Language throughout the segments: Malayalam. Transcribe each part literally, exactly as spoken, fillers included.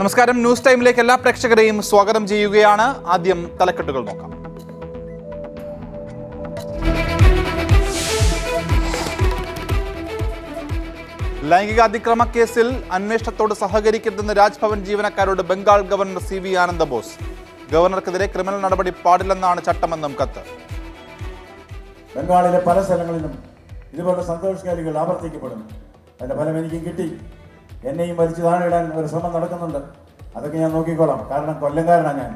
നമസ്കാരം, ന്യൂസ് ടൈമിലേക്ക് എല്ലാ പ്രേക്ഷകരെയും സ്വാഗതം ചെയ്യുകയാണ്. ആദ്യം തലക്കെട്ടുകൾ നോക്കാം. ലൈംഗികാതിക്രമ കേസിൽ അന്വേഷണത്തോട് സഹകരിക്കരുതെന്ന് രാജ്ഭവൻ ജീവനക്കാരോട് Bengal governor C V Ananda Bose. ഗവർണർക്കെതിരെ ക്രിമിനൽ നടപടി പാടില്ലെന്നാണ് ചട്ടമെന്നും കത്ത്. ബംഗാളിലെ പല സ്ഥലങ്ങളിലും ഇതുപോലുള്ള സന്തോഷകാരികൾ ആവർത്തിക്കപ്പെടും. അതിന്റെ ഫലം എനിക്കും കിട്ടി. എന്നെയും മരിച്ചു താണിടാൻ ഒരു ശ്രമം നടക്കുന്നുണ്ട്. അതൊക്കെ ഞാൻ നോക്കിക്കോളാം. കാരണം കൊല്ലംകാരനാണ് ഞാൻ.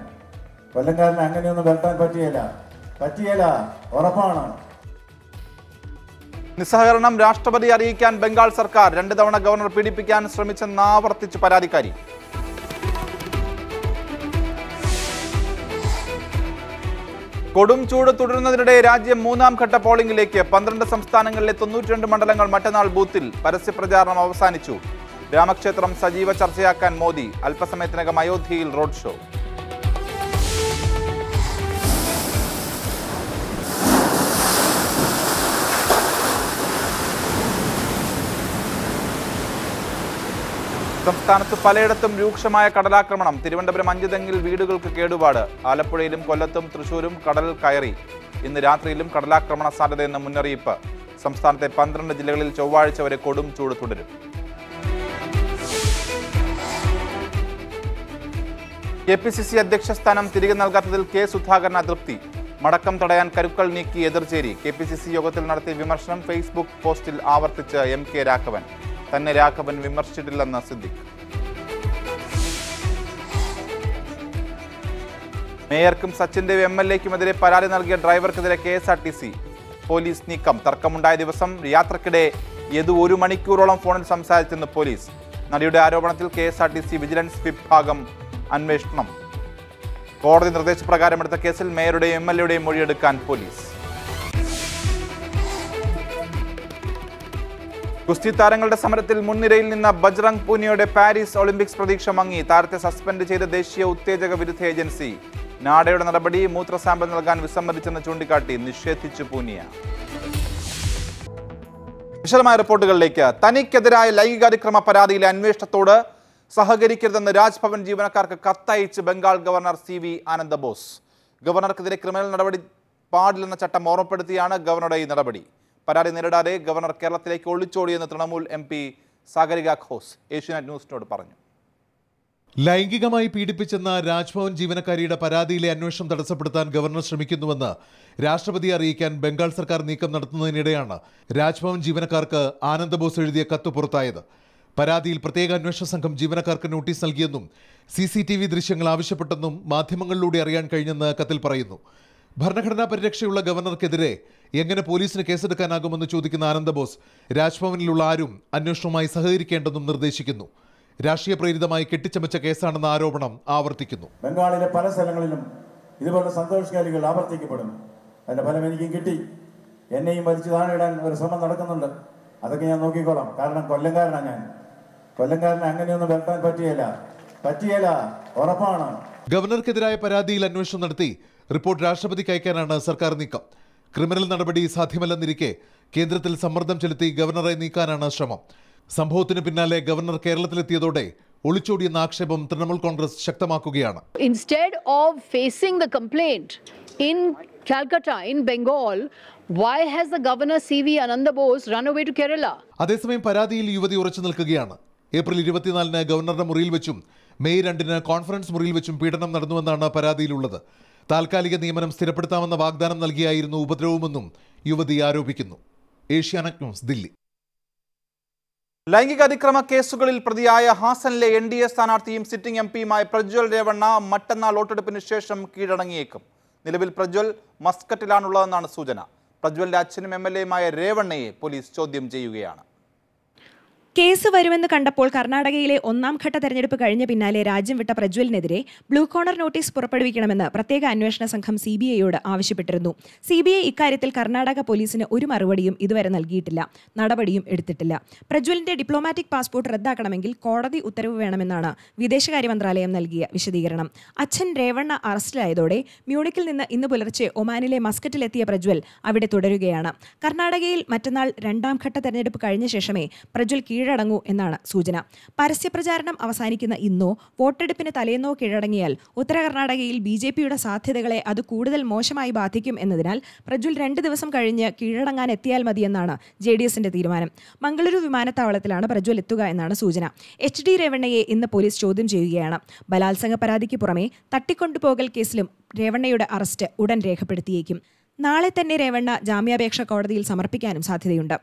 കൊല്ലംകാരനെ അങ്ങനെയൊന്നും വെട്ടാൻ പറ്റിയല്ല പറ്റിയല്ല ഉറപ്പാണ്. നിസ്സഹകരണം രാഷ്ട്രപതി അറിയിക്കാൻ ബംഗാൾ സർക്കാർ. രണ്ടു തവണ ഗവർണർ പീഡിപ്പിക്കാൻ ശ്രമിച്ചെന്ന് ആവർത്തിച്ച് പരാതിക്കാരി. കൊടും ചൂട് തുടരുന്നതിനിടെ രാജ്യം മൂന്നാം ഘട്ട പോളിംഗിലേക്ക്. പന്ത്രണ്ട് സംസ്ഥാനങ്ങളിലെ തൊണ്ണൂറ്റി രണ്ട് മണ്ഡലങ്ങൾ മറ്റന്നാൾ ബൂത്തിൽ. പരസ്യപ്രചാരണം അവസാനിച്ചു. രാമക്ഷേത്രം സജീവ ചർച്ചയാക്കാൻ മോദി. അല്പസമയത്തിനകം അയോധ്യയിൽ റോഡ് ഷോ. സംസ്ഥാനത്ത് പലയിടത്തും രൂക്ഷമായ കടലാക്രമണം. തിരുവനന്തപുരം അഞ്ചുതെങ്ങിൽ വീടുകൾക്ക് കേടുപാട്. ആലപ്പുഴയിലും കൊല്ലത്തും തൃശൂരും കടൽ കയറി. ഇന്ന് രാത്രിയിലും കടലാക്രമണ സാധ്യതയെന്ന മുന്നറിയിപ്പ്. സംസ്ഥാനത്തെ പന്ത്രണ്ട് ജില്ലകളിൽ ചൊവ്വാഴ്ച വരെ കൊടും ചൂട് തുടരും. കെ പി സി സി അധ്യക്ഷ സ്ഥാനം തിരികെ നൽകാത്തതിൽ കെ സുധാകരൻ അതൃപ്തി. മടക്കം തടയാൻ കരുക്കൾ നീക്കി എതിർചേരി. കെ പി സി സി യോഗത്തിൽ നടത്തിയ വിമർശനം ഫേസ്ബുക്ക് പോസ്റ്റിൽ ആവർത്തിച്ച് എം കെ രാഘവൻ. തന്നെ രാഘവൻ വിമർശിച്ചിട്ടില്ലെന്ന് സിദ്ദിഖ്. മേയർക്കും സച്ചിന്റെ എം എൽ എക്കുമെതിരെ പരാതി നൽകിയ ഡ്രൈവർക്കെതിരെ K S R T C police നീക്കം. തർക്കമുണ്ടായ ദിവസം യാത്രക്കിടെ യദു ഒരു മണിക്കൂറോളം ഫോണിൽ സംസാരിച്ചെന്ന് പോലീസ്. നടിയുടെ ആരോപണത്തിൽ K S R T C vigilance വിഭാഗം അന്വേഷണം. കോടതി നിർദ്ദേശപ്രകാരം എടുത്ത കേസിൽ മേയറുടെയും എം എൽ എയുടെയും മൊഴിയെടുക്കാൻ പോലീസ്. ഗുസ്തി താരങ്ങളുടെ സമരത്തിൽ മുൻനിരയിൽ നിന്ന ബജ്റംഗ് പൂനിയയുടെ പാരീസ് ഒളിമ്പിക്സ് പ്രതീക്ഷ മങ്ങി. താരത്തെ സസ്പെൻഡ് ചെയ്ത ദേശീയ ഉത്തേജക വിരുദ്ധ ഏജൻസി നാഡയുടെ നടപടി. മൂത്ര സാമ്പിൾ നൽകാൻ വിസമ്മതിച്ചെന്ന് ചൂണ്ടിക്കാട്ടി നിഷേധിച്ചു പൂനിയ. വിശദമായ റിപ്പോർട്ടുകളിലേക്ക്. തനിക്കെതിരായ ലൈംഗികാതിക്രമ പരാതിയിലെ അന്വേഷണത്തോട് സഹകരിക്കരുതെന്ന് രാജ്ഭവൻ ജീവനക്കാർക്ക് കത്തയച്ച് Bengal governor C V Ananda Bose. ഗവർണർക്കെതിരെ ക്രിമിനൽ നടപടി പാടില്ലെന്ന ചട്ടം ഓർമ്മപ്പെടുത്തിയാണ് ഗവർണറുടെ ഈ നടപടി. പരാതി നേരിടാതെ ഗവർണർ കേരളത്തിലേക്ക് ഒളിച്ചോടിയെന്ന് തൃണമൂൽ എം പി സാഗരിക ഘോസ് ഏഷ്യാനെറ്റ് ന്യൂസിനോട് പറഞ്ഞു. ലൈംഗികമായി പീഡിപ്പിച്ചെന്ന രാജ്ഭവൻ ജീവനക്കാരിയുടെ പരാതിയിലെ അന്വേഷണം തടസ്സപ്പെടുത്താൻ ഗവർണർ ശ്രമിക്കുന്നുവെന്ന് രാഷ്ട്രപതിയെ അറിയിക്കാൻ ബംഗാൾ സർക്കാർ നീക്കം നടത്തുന്നതിനിടെയാണ് രാജ്ഭവൻ ജീവനക്കാർക്ക് ആനന്ദബോസ് എഴുതിയ കത്ത് പുറത്തായത്. പരാതിയിൽ പ്രത്യേക അന്വേഷണ സംഘം ജീവനക്കാർക്ക് നോട്ടീസ് നൽകിയെന്നും സി സി ടി വി ദൃശ്യങ്ങൾ ആവശ്യപ്പെട്ടെന്നും മാധ്യമങ്ങളിലൂടെ അറിയാൻ കഴിഞ്ഞെന്ന് കത്തിൽ പറയുന്നു. ഭരണഘടനാ പരിരക്ഷയുള്ള ഗവർണർക്കെതിരെ എങ്ങനെ പോലീസിന് കേസെടുക്കാനാകുമെന്ന് ചോദിക്കുന്ന ആനന്ദബോസ് രാജ്ഭവനിലുള്ള ആരും അന്വേഷണവുമായി സഹകരിക്കേണ്ടെന്നും നിർദ്ദേശിക്കുന്നു. രാഷ്ട്രീയ പ്രേരിതമായി കെട്ടിച്ചമച്ച കേസാണെന്ന ആരോപണം ആവർത്തിക്കുന്നു. ബംഗാളിലെ പല സ്ഥലങ്ങളിലും ഇതുപോലെ സന്തോഷകാരികൾ ആവർത്തിക്കപ്പെടുന്നു. അതിന്റെ ഫലം എനിക്കും കിട്ടി. എന്നെയും മരിച്ചു താണിടാൻ ഒരു ശ്രമം നടക്കുന്നുണ്ട്. അതൊക്കെ ഞാൻ നോക്കിക്കോളാം. കാരണം കൊല്ലംകാരനാണ് ഞാൻ. കൊല്ലംകാരനെ അങ്ങനെയൊന്നും വെട്ടാൻ പറ്റിയല്ല പറ്റിയല്ല ഉറപ്പാണ്. ഗവർണർക്കെതിരായ പരാതിയിൽ അന്വേഷണം നടത്തി റിപ്പോർട്ട് രാഷ്ട്രപതിക്ക് അയക്കാനാണ് സർക്കാർ നീക്കം. ക്രിമിനൽ നടപടി സാധ്യമല്ലെന്നിരിക്കെ കേന്ദ്രത്തിൽ സമ്മർദ്ദം ചെലുത്തി ഗവർണറെ നീക്കാനാണ് ശ്രമം. സംഭവത്തിന് പിന്നാലെ ഗവർണർ കേരളത്തിലെത്തിയതോടെ ഒളിച്ചോടിയെന്ന ആക്ഷേപം തൃണമൂൽ കോൺഗ്രസ് ശക്തമാക്കുകയാണ്. Instead of facing the complaint in Calcutta, in Bengal, why has the governor C V Anandabose run away to Kerala? അതേസമയം പരാതിയിൽ യുവതി ഉറച്ചു നിൽക്കുകയാണ്. ഏപ്രിൽ ഇരുപത്തിനാലിന് ഗവർണറുടെ മുറിയിൽ വെച്ചും മെയ് രണ്ടിന് കോൺഫറൻസ് മുറിയിൽ വെച്ചും പീഡനം നടന്നുവെന്നാണ് പരാതിയിലുള്ളത്. താൽക്കാലിക നിയമനം സ്ഥിരപ്പെടുത്താമെന്ന വാഗ്ദാനം നൽകിയായിരുന്നു ഉപദ്രവമെന്നും യുവതി ആരോപിക്കുന്നു. ഏഷ്യാനെറ്റ് ന്യൂസ്, ദില്ലി. ലൈംഗികാതിക്രമ കേസുകളിൽ പ്രതിയായ ഹാസനിലെ എൻ ഡി എ സ്ഥാനാർത്ഥിയും സിറ്റിംഗ് എം പിയുമായ പ്രജ്വൽ രേവണ്ണ മറ്റന്നാൾ വോട്ടെടുപ്പിന് ശേഷം കീഴടങ്ങിയേക്കും. നിലവിൽ പ്രജ്വൽ മസ്കറ്റിലാണുള്ളതെന്നാണ് സൂചന. പ്രജ്വലിന്റെ അച്ഛനും എം എൽ എയുമായ രേവണ്ണയെ പോലീസ് ചോദ്യം ചെയ്യുകയാണ്. കേസ് വരുമെന്ന് കണ്ടപ്പോൾ കർണാടകയിലെ ഒന്നാം ഘട്ട തെരഞ്ഞെടുപ്പ് കഴിഞ്ഞ പിന്നാലെ രാജ്യം വിട്ട പ്രജ്വലിനെതിരെ ബ്ലൂ കോർണർ നോട്ടീസ് പുറപ്പെടുവിക്കണമെന്ന് പ്രത്യേക അന്വേഷണ സംഘം സി ബി ഐയോട് ആവശ്യപ്പെട്ടിരുന്നു. സി ബി ഐ ഇക്കാര്യത്തിൽ കർണാടക പോലീസിന് ഒരു മറുപടിയും ഇതുവരെ നൽകിയിട്ടില്ല. നടപടിയും എടുത്തിട്ടില്ല. പ്രജ്വലിന്റെ ഡിപ്ലോമാറ്റിക് പാസ്പോർട്ട് റദ്ദാക്കണമെങ്കിൽ കോടതി ഉത്തരവ് വേണമെന്നാണ് വിദേശകാര്യ മന്ത്രാലയം നൽകിയ വിശദീകരണം. അച്ഛൻ രേവണ്ണ അറസ്റ്റിലായതോടെ മ്യൂണിക്കിൽ നിന്ന് ഇന്ന് പുലർച്ചെ ഒമാനിലെ മസ്കറ്റിലെത്തിയ പ്രജ്വൽ അവിടെ തുടരുകയാണ്. കർണാടകയിൽ മറ്റന്നാൾ രണ്ടാം ഘട്ട തെരഞ്ഞെടുപ്പ് കഴിഞ്ഞ ശേഷമേ പ്രജ്വൽ കീഴടങ്ങൂ എന്നാണ് സൂചന. പരസ്യപ്രചാരണം അവസാനിക്കുന്ന ഇന്നോ വോട്ടെടുപ്പിന് തലേന്നോ കീഴടങ്ങിയാൽ ഉത്തര കർണാടകയിൽ ബി ജെ പിയുടെ സാധ്യതകളെ അത് കൂടുതൽ മോശമായി ബാധിക്കും എന്നതിനാൽ പ്രജ്വൽ രണ്ട് ദിവസം കഴിഞ്ഞ് കീഴടങ്ങാൻ എത്തിയാൽ മതിയെന്നാണ് ജെ ഡി എസിന്റെ തീരുമാനം. മംഗളൂരു വിമാനത്താവളത്തിലാണ് പ്രജ്വൽ എത്തുക എന്നാണ് സൂചന. എച്ച് ഡി രേവണ്ണയെ ഇന്ന് പോലീസ് ചോദ്യം ചെയ്യുകയാണ്. ബലാത്സംഗ പരാതിക്ക് പുറമെ തട്ടിക്കൊണ്ടുപോകൽ കേസിലും രേവണ്ണയുടെ അറസ്റ്റ് ഉടൻ രേഖപ്പെടുത്തിയേക്കും. നാളെ തന്നെ രേവണ്ണ ജാമ്യാപേക്ഷ കോടതിയിൽ സമർപ്പിക്കാനും സാധ്യതയുണ്ട്.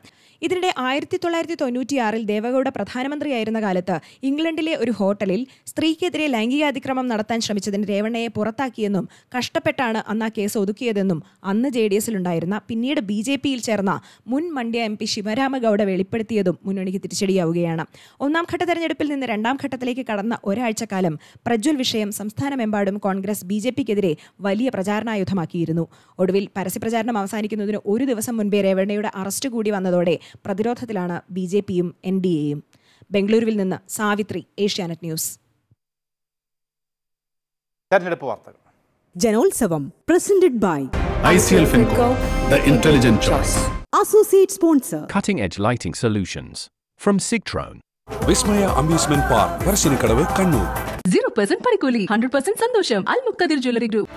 ഇതിനിടെ ആയിരത്തി തൊള്ളായിരത്തി തൊണ്ണൂറ്റിയാറിൽ ദേവഗൌഡ പ്രധാനമന്ത്രിയായിരുന്ന കാലത്ത് ഇംഗ്ലണ്ടിലെ ഒരു ഹോട്ടലിൽ സ്ത്രീക്കെതിരെ ലൈംഗികാതിക്രമം നടത്താൻ ശ്രമിച്ചതിന് രേവണ്ണയെ പുറത്താക്കിയെന്നും കഷ്ടപ്പെട്ടാണ് അന്ന് ആ കേസ് ഒതുക്കിയതെന്നും അന്ന് ജെ ഡി എസിലുണ്ടായിരുന്ന പിന്നീട് ബി ജെ പിയിൽ ചേർന്ന മുൻ മണ്ഡ്യ എം പി ശിവരാമഗൌഡ വെളിപ്പെടുത്തിയതും മുന്നണിക്ക് തിരിച്ചടിയാവുകയാണ്. ഒന്നാം ഘട്ട തെരഞ്ഞെടുപ്പിൽ നിന്ന് രണ്ടാം ഘട്ടത്തിലേക്ക് കടന്ന ഒരാഴ്ചക്കാലം പ്രജ്വൽ വിഷയം സംസ്ഥാനമെമ്പാടും കോൺഗ്രസ് ബി ജെ പിക്കെതിരെ വലിയ പ്രചാരണായുധമാക്കിയിരുന്നു. ഒടുവിൽ പരസ്യപ്രചാരണം അവസാനിക്കുന്നതിന് ഒരു ദിവസം മുൻപേ രേവണ്ണയുടെ അറസ്റ്റ് കൂടി വന്നതോടെ പ്രതിരോധത്തിലാണ് ബി ജെ പിയും എൻ ഡി എയും. ബംഗളൂരുവിൽ നിന്ന് സാവിത്രി, ഏഷ്യാനെറ്റ് ന്യൂസ്. തെരഞ്ഞെടുപ്പ് വാർത്തകൾ. ജനോത്സവം presented by ICL Finco, the intelligent choice. Associate sponsor cutting edge lighting solutions from Sigtron. Vismaya amusement park, Parassinikadavu, Kannur. Zero percent പണിക്കൂലി, നൂറ് ശതമാനം സന്തോഷം. Al Muqtadir jewellery group.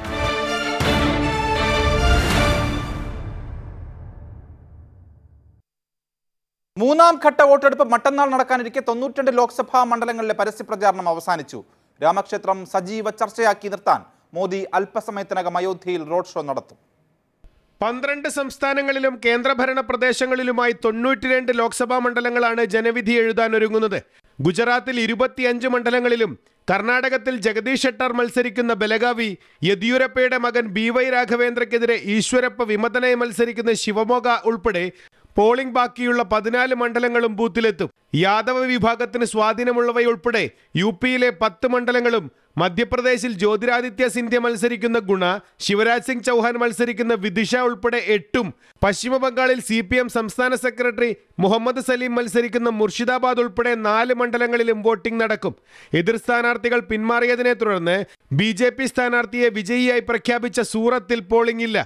മൂന്നാം ഘട്ട വോട്ടെടുപ്പ് മറ്റന്നാൾ നടക്കാനിരിക്കെ തൊണ്ണൂറ്റി രണ്ട് ലോക്സഭാ മണ്ഡലങ്ങളിലെ പരസ്യപ്രചാരണം അവസാനിച്ചു. രാമക്ഷേത്രം സജീവ ചർച്ചയാക്കി നിർത്താൻ മോദി അല്പസമയത്തിനകം അയോധ്യയിൽ റോഡ് ഷോ നടത്തും. പന്ത്രണ്ട് സംസ്ഥാനങ്ങളിലും കേന്ദ്രഭരണ പ്രദേശങ്ങളിലുമായി തൊണ്ണൂറ്റി രണ്ട് ലോക്സഭാ മണ്ഡലങ്ങളാണ് ജനവിധി എഴുതാനൊരുങ്ങുന്നത്. ഗുജറാത്തിൽ ഇരുപത്തിയഞ്ച് മണ്ഡലങ്ങളിലും കർണാടകത്തിൽ ജഗദീഷ് ഷെട്ടർ മത്സരിക്കുന്ന ബലഗാവി, യെദ്യൂരപ്പയുടെ മകൻ ബി വൈ രാഘവേന്ദ്രക്കെതിരെ ഈശ്വരപ്പ വിമതനായി മത്സരിക്കുന്ന ശിവമോഗ ഉൾപ്പെടെ പോളിംഗ് ബാക്കിയുള്ള പതിനാല് മണ്ഡലങ്ങളും ബൂത്തിലെത്തും. യാദവ വിഭാഗത്തിന് സ്വാധീനമുള്ളവയുൾപ്പെടെ യു പിയിലെ പത്ത് മണ്ഡലങ്ങളും മധ്യപ്രദേശിൽ ജ്യോതിരാദിത്യ സിന്ധ്യ മത്സരിക്കുന്ന ഗുണ, ശിവരാജ് സിംഗ് ചൗഹാൻ മത്സരിക്കുന്ന വിദിഷ ഉൾപ്പെടെ എട്ടും, പശ്ചിമബംഗാളിൽ സി പി എം സംസ്ഥാന സെക്രട്ടറി മുഹമ്മദ് സലീം മത്സരിക്കുന്ന മുർഷിദാബാദ് ഉൾപ്പെടെ നാല് മണ്ഡലങ്ങളിലും വോട്ടിംഗ് നടക്കും. എതിർ സ്ഥാനാർത്ഥികൾ പിന്മാറിയതിനെ തുടർന്ന് ബി ജെ പി സ്ഥാനാർത്ഥിയെ വിജയിയായി പ്രഖ്യാപിച്ച സൂറത്തിൽ പോളിംഗ് ഇല്ല.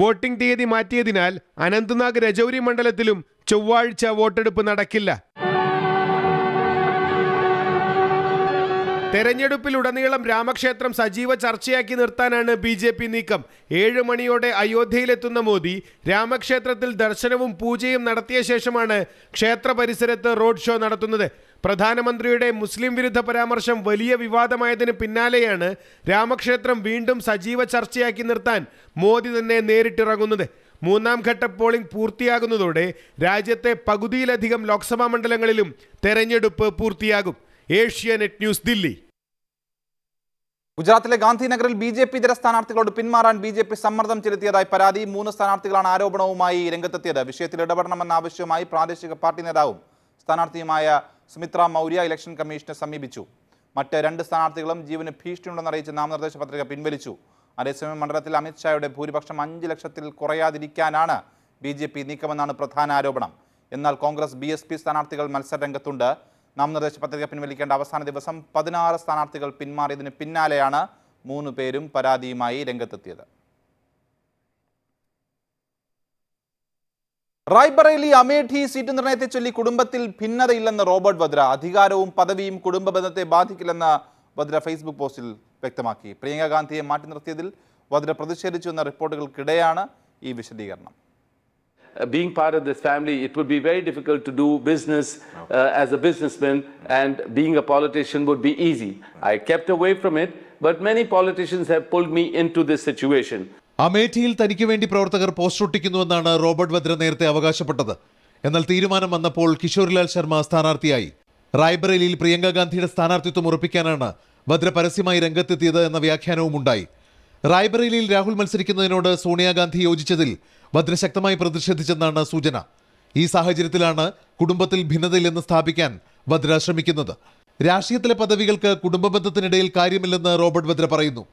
വോട്ടിംഗ് തീയതി മാറ്റിയതിനാൽ അനന്ത്നാഗ് രജൌരി മണ്ഡലത്തിലും ചൊവ്വാഴ്ച വോട്ടെടുപ്പ് നടക്കില്ല. തെരഞ്ഞെടുപ്പിലുടനീളം രാമക്ഷേത്രം സജീവ ചർച്ചയാക്കി നിർത്താനാണ് ബി ജെ പി നീക്കം. ഏഴ് മണിയോടെ അയോധ്യയിലെത്തുന്ന മോദി രാമക്ഷേത്രത്തിൽ ദർശനവും പൂജയും നടത്തിയ ശേഷമാണ് ക്ഷേത്ര പരിസരത്ത് റോഡ് ഷോ നടത്തുന്നത്. പ്രധാനമന്ത്രിയുടെ മുസ്ലിം വിരുദ്ധ പരാമർശം വലിയ വിവാദമായതിന് പിന്നാലെയാണ് രാമക്ഷേത്രം വീണ്ടും സജീവ ചർച്ചയാക്കി നിർത്താൻ മോദി തന്നെ നേരിട്ടിറങ്ങുന്നത്. മൂന്നാം ഘട്ട പോളിംഗ് പൂർത്തിയാകുന്നതോടെ രാജ്യത്തെ പകുതിയിലധികം ലോക്സഭാ മണ്ഡലങ്ങളിലും തെരഞ്ഞെടുപ്പ് പൂർത്തിയാകും. ഏഷ്യാനെറ്റ് ന്യൂസ്, ദില്ലി. ഗുജറാത്തിലെ ഗാന്ധിനഗറിൽ ബി ജെ പി ഇതര സ്ഥാനാർത്ഥികളോട് പിന്മാറാൻ ബി ജെ പി സമ്മർദ്ദം ചെലുത്തിയതായി പരാതി. മൂന്ന് സ്ഥാനാർത്ഥികളാണ് ആരോപണവുമായി രംഗത്തെത്തിയത്. വിഷയത്തിൽ ഇടപെടണമെന്ന ആവശ്യവുമായി പ്രാദേശിക പാർട്ടി നേതാവും സ്ഥാനാർത്ഥിയുമായ സുമിത്ര മൗര്യ ഇലക്ഷൻ കമ്മീഷനെ സമീപിച്ചു. മറ്റ് രണ്ട് സ്ഥാനാർത്ഥികളും ജീവന് ഭീഷണിയുണ്ടെന്നറിയിച്ച് നാമനിർദ്ദേശ പത്രിക പിൻവലിച്ചു. അതേസമയം മണ്ഡലത്തിൽ അമിത്ഷായുടെ ഭൂരിപക്ഷം അഞ്ച് ലക്ഷത്തിൽ കുറയാതിരിക്കാനാണ് ബി ജെ പി നീക്കമെന്നാണ് പ്രധാന ആരോപണം. എന്നാൽ കോൺഗ്രസ്, ബി എസ് പി സ്ഥാനാർത്ഥികൾ മത്സര രംഗത്തുണ്ട്. നാമനിർദ്ദേശ പത്രിക പിൻവലിക്കേണ്ട അവസാന ദിവസം പതിനാറ് സ്ഥാനാർത്ഥികൾ പിന്മാറിയതിന് പിന്നാലെയാണ് മൂന്ന് പേരും പരാതിയുമായി രംഗത്തെത്തിയത്. റായ്ബറേലി അമേഠി സീറ്റ് നിർണയത്തെ ചൊല്ലി കുടുംബത്തിൽ ഭിന്നതയില്ലെന്ന് റോബർട്ട് വദ്ര. അധികാരവും പദവിയും കുടുംബ ബന്ധത്തെ ബാധിക്കില്ലെന്ന് വദ്ര ഫേസ്ബുക്ക് പോസ്റ്റിൽ വ്യക്തമാക്കി. പ്രിയങ്ക ഗാന്ധിയെ മാറ്റി നിർത്തിയതിൽ വദ്ര പ്രതിഷേധിച്ചു എന്ന റിപ്പോർട്ടുകൾക്കിടെയാണ് ഈ വിശദീകരണം. Uh, being part of this family, it would be very difficult to do business uh, as a businessman, and being a politician would be easy. I kept away from it, but many politicians have pulled me into this situation. അമേഠിയിൽ തനിക്ക് വേണ്ടി പ്രവർത്തകർ പോസ്റ്റ് ഒട്ടിക്കുന്നുവെന്നാണ് റോബർട്ട് വദ്ര നേരത്തെ അവകാശപ്പെട്ടത്. എന്നാൽ തീരുമാനം വന്നപ്പോൾ കിഷോർലാൽ ശർമ്മ സ്ഥാനാർത്ഥിയായി. റായ്ബറേലിയിൽ പ്രിയങ്ക ഗാന്ധിയുടെ സ്ഥാനാർത്ഥിത്വം ഉറപ്പിക്കാനാണ് വദ്ര പരസ്യമായി രംഗത്തെത്തിയത് എന്ന വ്യാഖ്യാനവും ഉണ്ടായി. റായ്ബറേലിയിൽ രാഹുൽ മത്സരിക്കുന്നതിനോട് സോണിയാഗാന്ധി യോജിച്ചതിൽ വദ്ര ശക്തമായി പ്രതിഷേധിച്ചെന്നാണ് സൂചന. ഈ സാഹചര്യത്തിലാണ് കുടുംബത്തിൽ ഭിന്നതയില്ലെന്ന് സ്ഥാപിക്കാൻ വദ്ര ശ്രമിക്കുന്നത്. രാഷ്ട്രീയത്തിലെ പദവികൾക്ക് കുടുംബ ബന്ധത്തിനിടയിൽ കാര്യമില്ലെന്ന് റോബർട്ട് വദ്ര പറയുന്നു.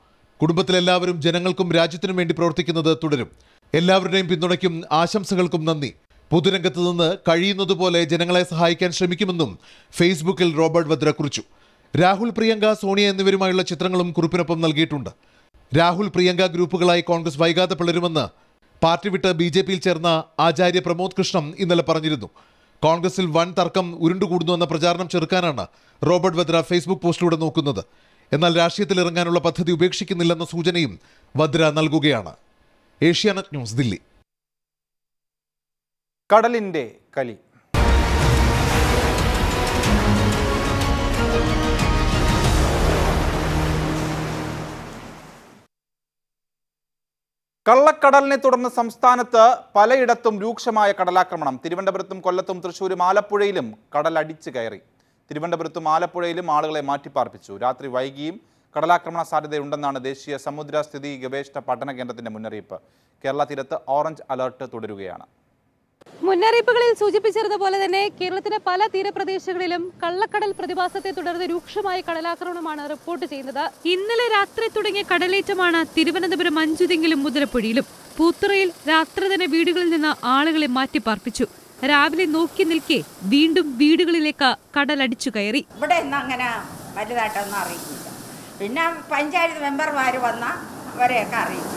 കുടുംബത്തിലെല്ലാവരും ജനങ്ങൾക്കും രാജ്യത്തിനും വേണ്ടി പ്രവർത്തിക്കുന്നത് തുടരും. എല്ലാവരുടെയും പിന്തുണയ്ക്കും ആശംസകൾക്കും നന്ദി. പൊതുരംഗത്ത് നിന്ന് കഴിയുന്നതുപോലെ ജനങ്ങളെ സഹായിക്കാൻ ശ്രമിക്കുമെന്നും ഫേസ്ബുക്കിൽ റോബർട്ട് വദ്ര കുറിച്ചു. രാഹുൽ, പ്രിയങ്ക, സോണിയ എന്നിവരുമായുള്ള ചിത്രങ്ങളും കുറിപ്പിനൊപ്പം നൽകിയിട്ടുണ്ട്. രാഹുൽ പ്രിയങ്ക ഗ്രൂപ്പുകളായി കോൺഗ്രസ് വൈകാതെ പിളരുമെന്ന് പാർട്ടി വിട്ട് ബി ജെ പിയിൽ ചേർന്ന ആചാര്യ പ്രമോദ് കൃഷ്ണൻ ഇന്നലെ പറഞ്ഞിരുന്നു. കോൺഗ്രസിൽ വൻ തർക്കം ഉരുണ്ടുകൂടുന്നുവെന്ന പ്രചാരണം ചെറുക്കാനാണ് റോബർട്ട് വദ്ര ഫേസ്ബുക്ക് പോസ്റ്റിലൂടെ നോക്കുന്നത്. എന്നാൽ രാഷ്ട്രീയത്തിലിറങ്ങാനുള്ള പദ്ധതി ഉപേക്ഷിക്കുന്നില്ലെന്ന സൂചനയും വദ്ര നൽകുകയാണ്. ഏഷ്യാനെറ്റ് ന്യൂസ്, ദില്ലി. കടലിൻ്റെ കലി. കള്ളക്കടലിനെ തുടർന്ന് സംസ്ഥാനത്ത് പലയിടത്തും രൂക്ഷമായ കടലാക്രമണം. തിരുവനന്തപുരത്തും കൊല്ലത്തും തൃശ്ശൂരും ആലപ്പുഴയിലും കടലടിച്ചു കയറി. തിരുവനന്തപുരത്തും ആലപ്പുഴയിലും ആളുകളെ മാറ്റിപ്പാർപ്പിച്ചു. രാത്രി വൈകിയും കടലാക്രമണ സാധ്യതയുണ്ടെന്നാണ് ദേശീയ സമുദ്രസ്ഥിതി ഗവേഷണ പഠന കേന്ദ്രത്തിന്റെ മുന്നറിയിപ്പ്. കേരള തീരത്ത് ഓറഞ്ച് അലർട്ട് തുടരുകയാണ്. മുന്നറിയിപ്പുകളിൽ സൂചിപ്പിച്ചിരുന്നപോലെ തന്നെ കേരളത്തിന്റെ പല തീരപ്രദേശങ്ങളിലും കള്ളക്കടൽ പ്രതിഭാസത്തെ തുടർന്ന് രൂക്ഷമായ കടലാക്രമണമാണ് റിപ്പോർട്ട് ചെയ്യുന്നത്. ഇന്നലെ രാത്രി തുടങ്ങിയ കടലേറ്റമാണ് തിരുവനന്തപുരം അഞ്ചുതെങ്കിലും മുതലപ്പുഴയിലും. പൂത്തുറയിൽ രാത്രി തന്നെ വീടുകളിൽ നിന്ന് ആളുകളെ മാറ്റിപ്പാർപ്പിച്ചു. രാവിലെ നോക്കി നിൽക്കെ വീണ്ടും വീടുകളിലേക്ക് കടലടിച്ചു കയറി. ഇവിടെ ഒന്നും അങ്ങനെ വലുതായിട്ടൊന്നും അറിയിക്കില്ല. പിന്നെ പഞ്ചായത്ത് മെമ്പർമാർ വന്ന അവരെയൊക്കെ അറിയിക്കും.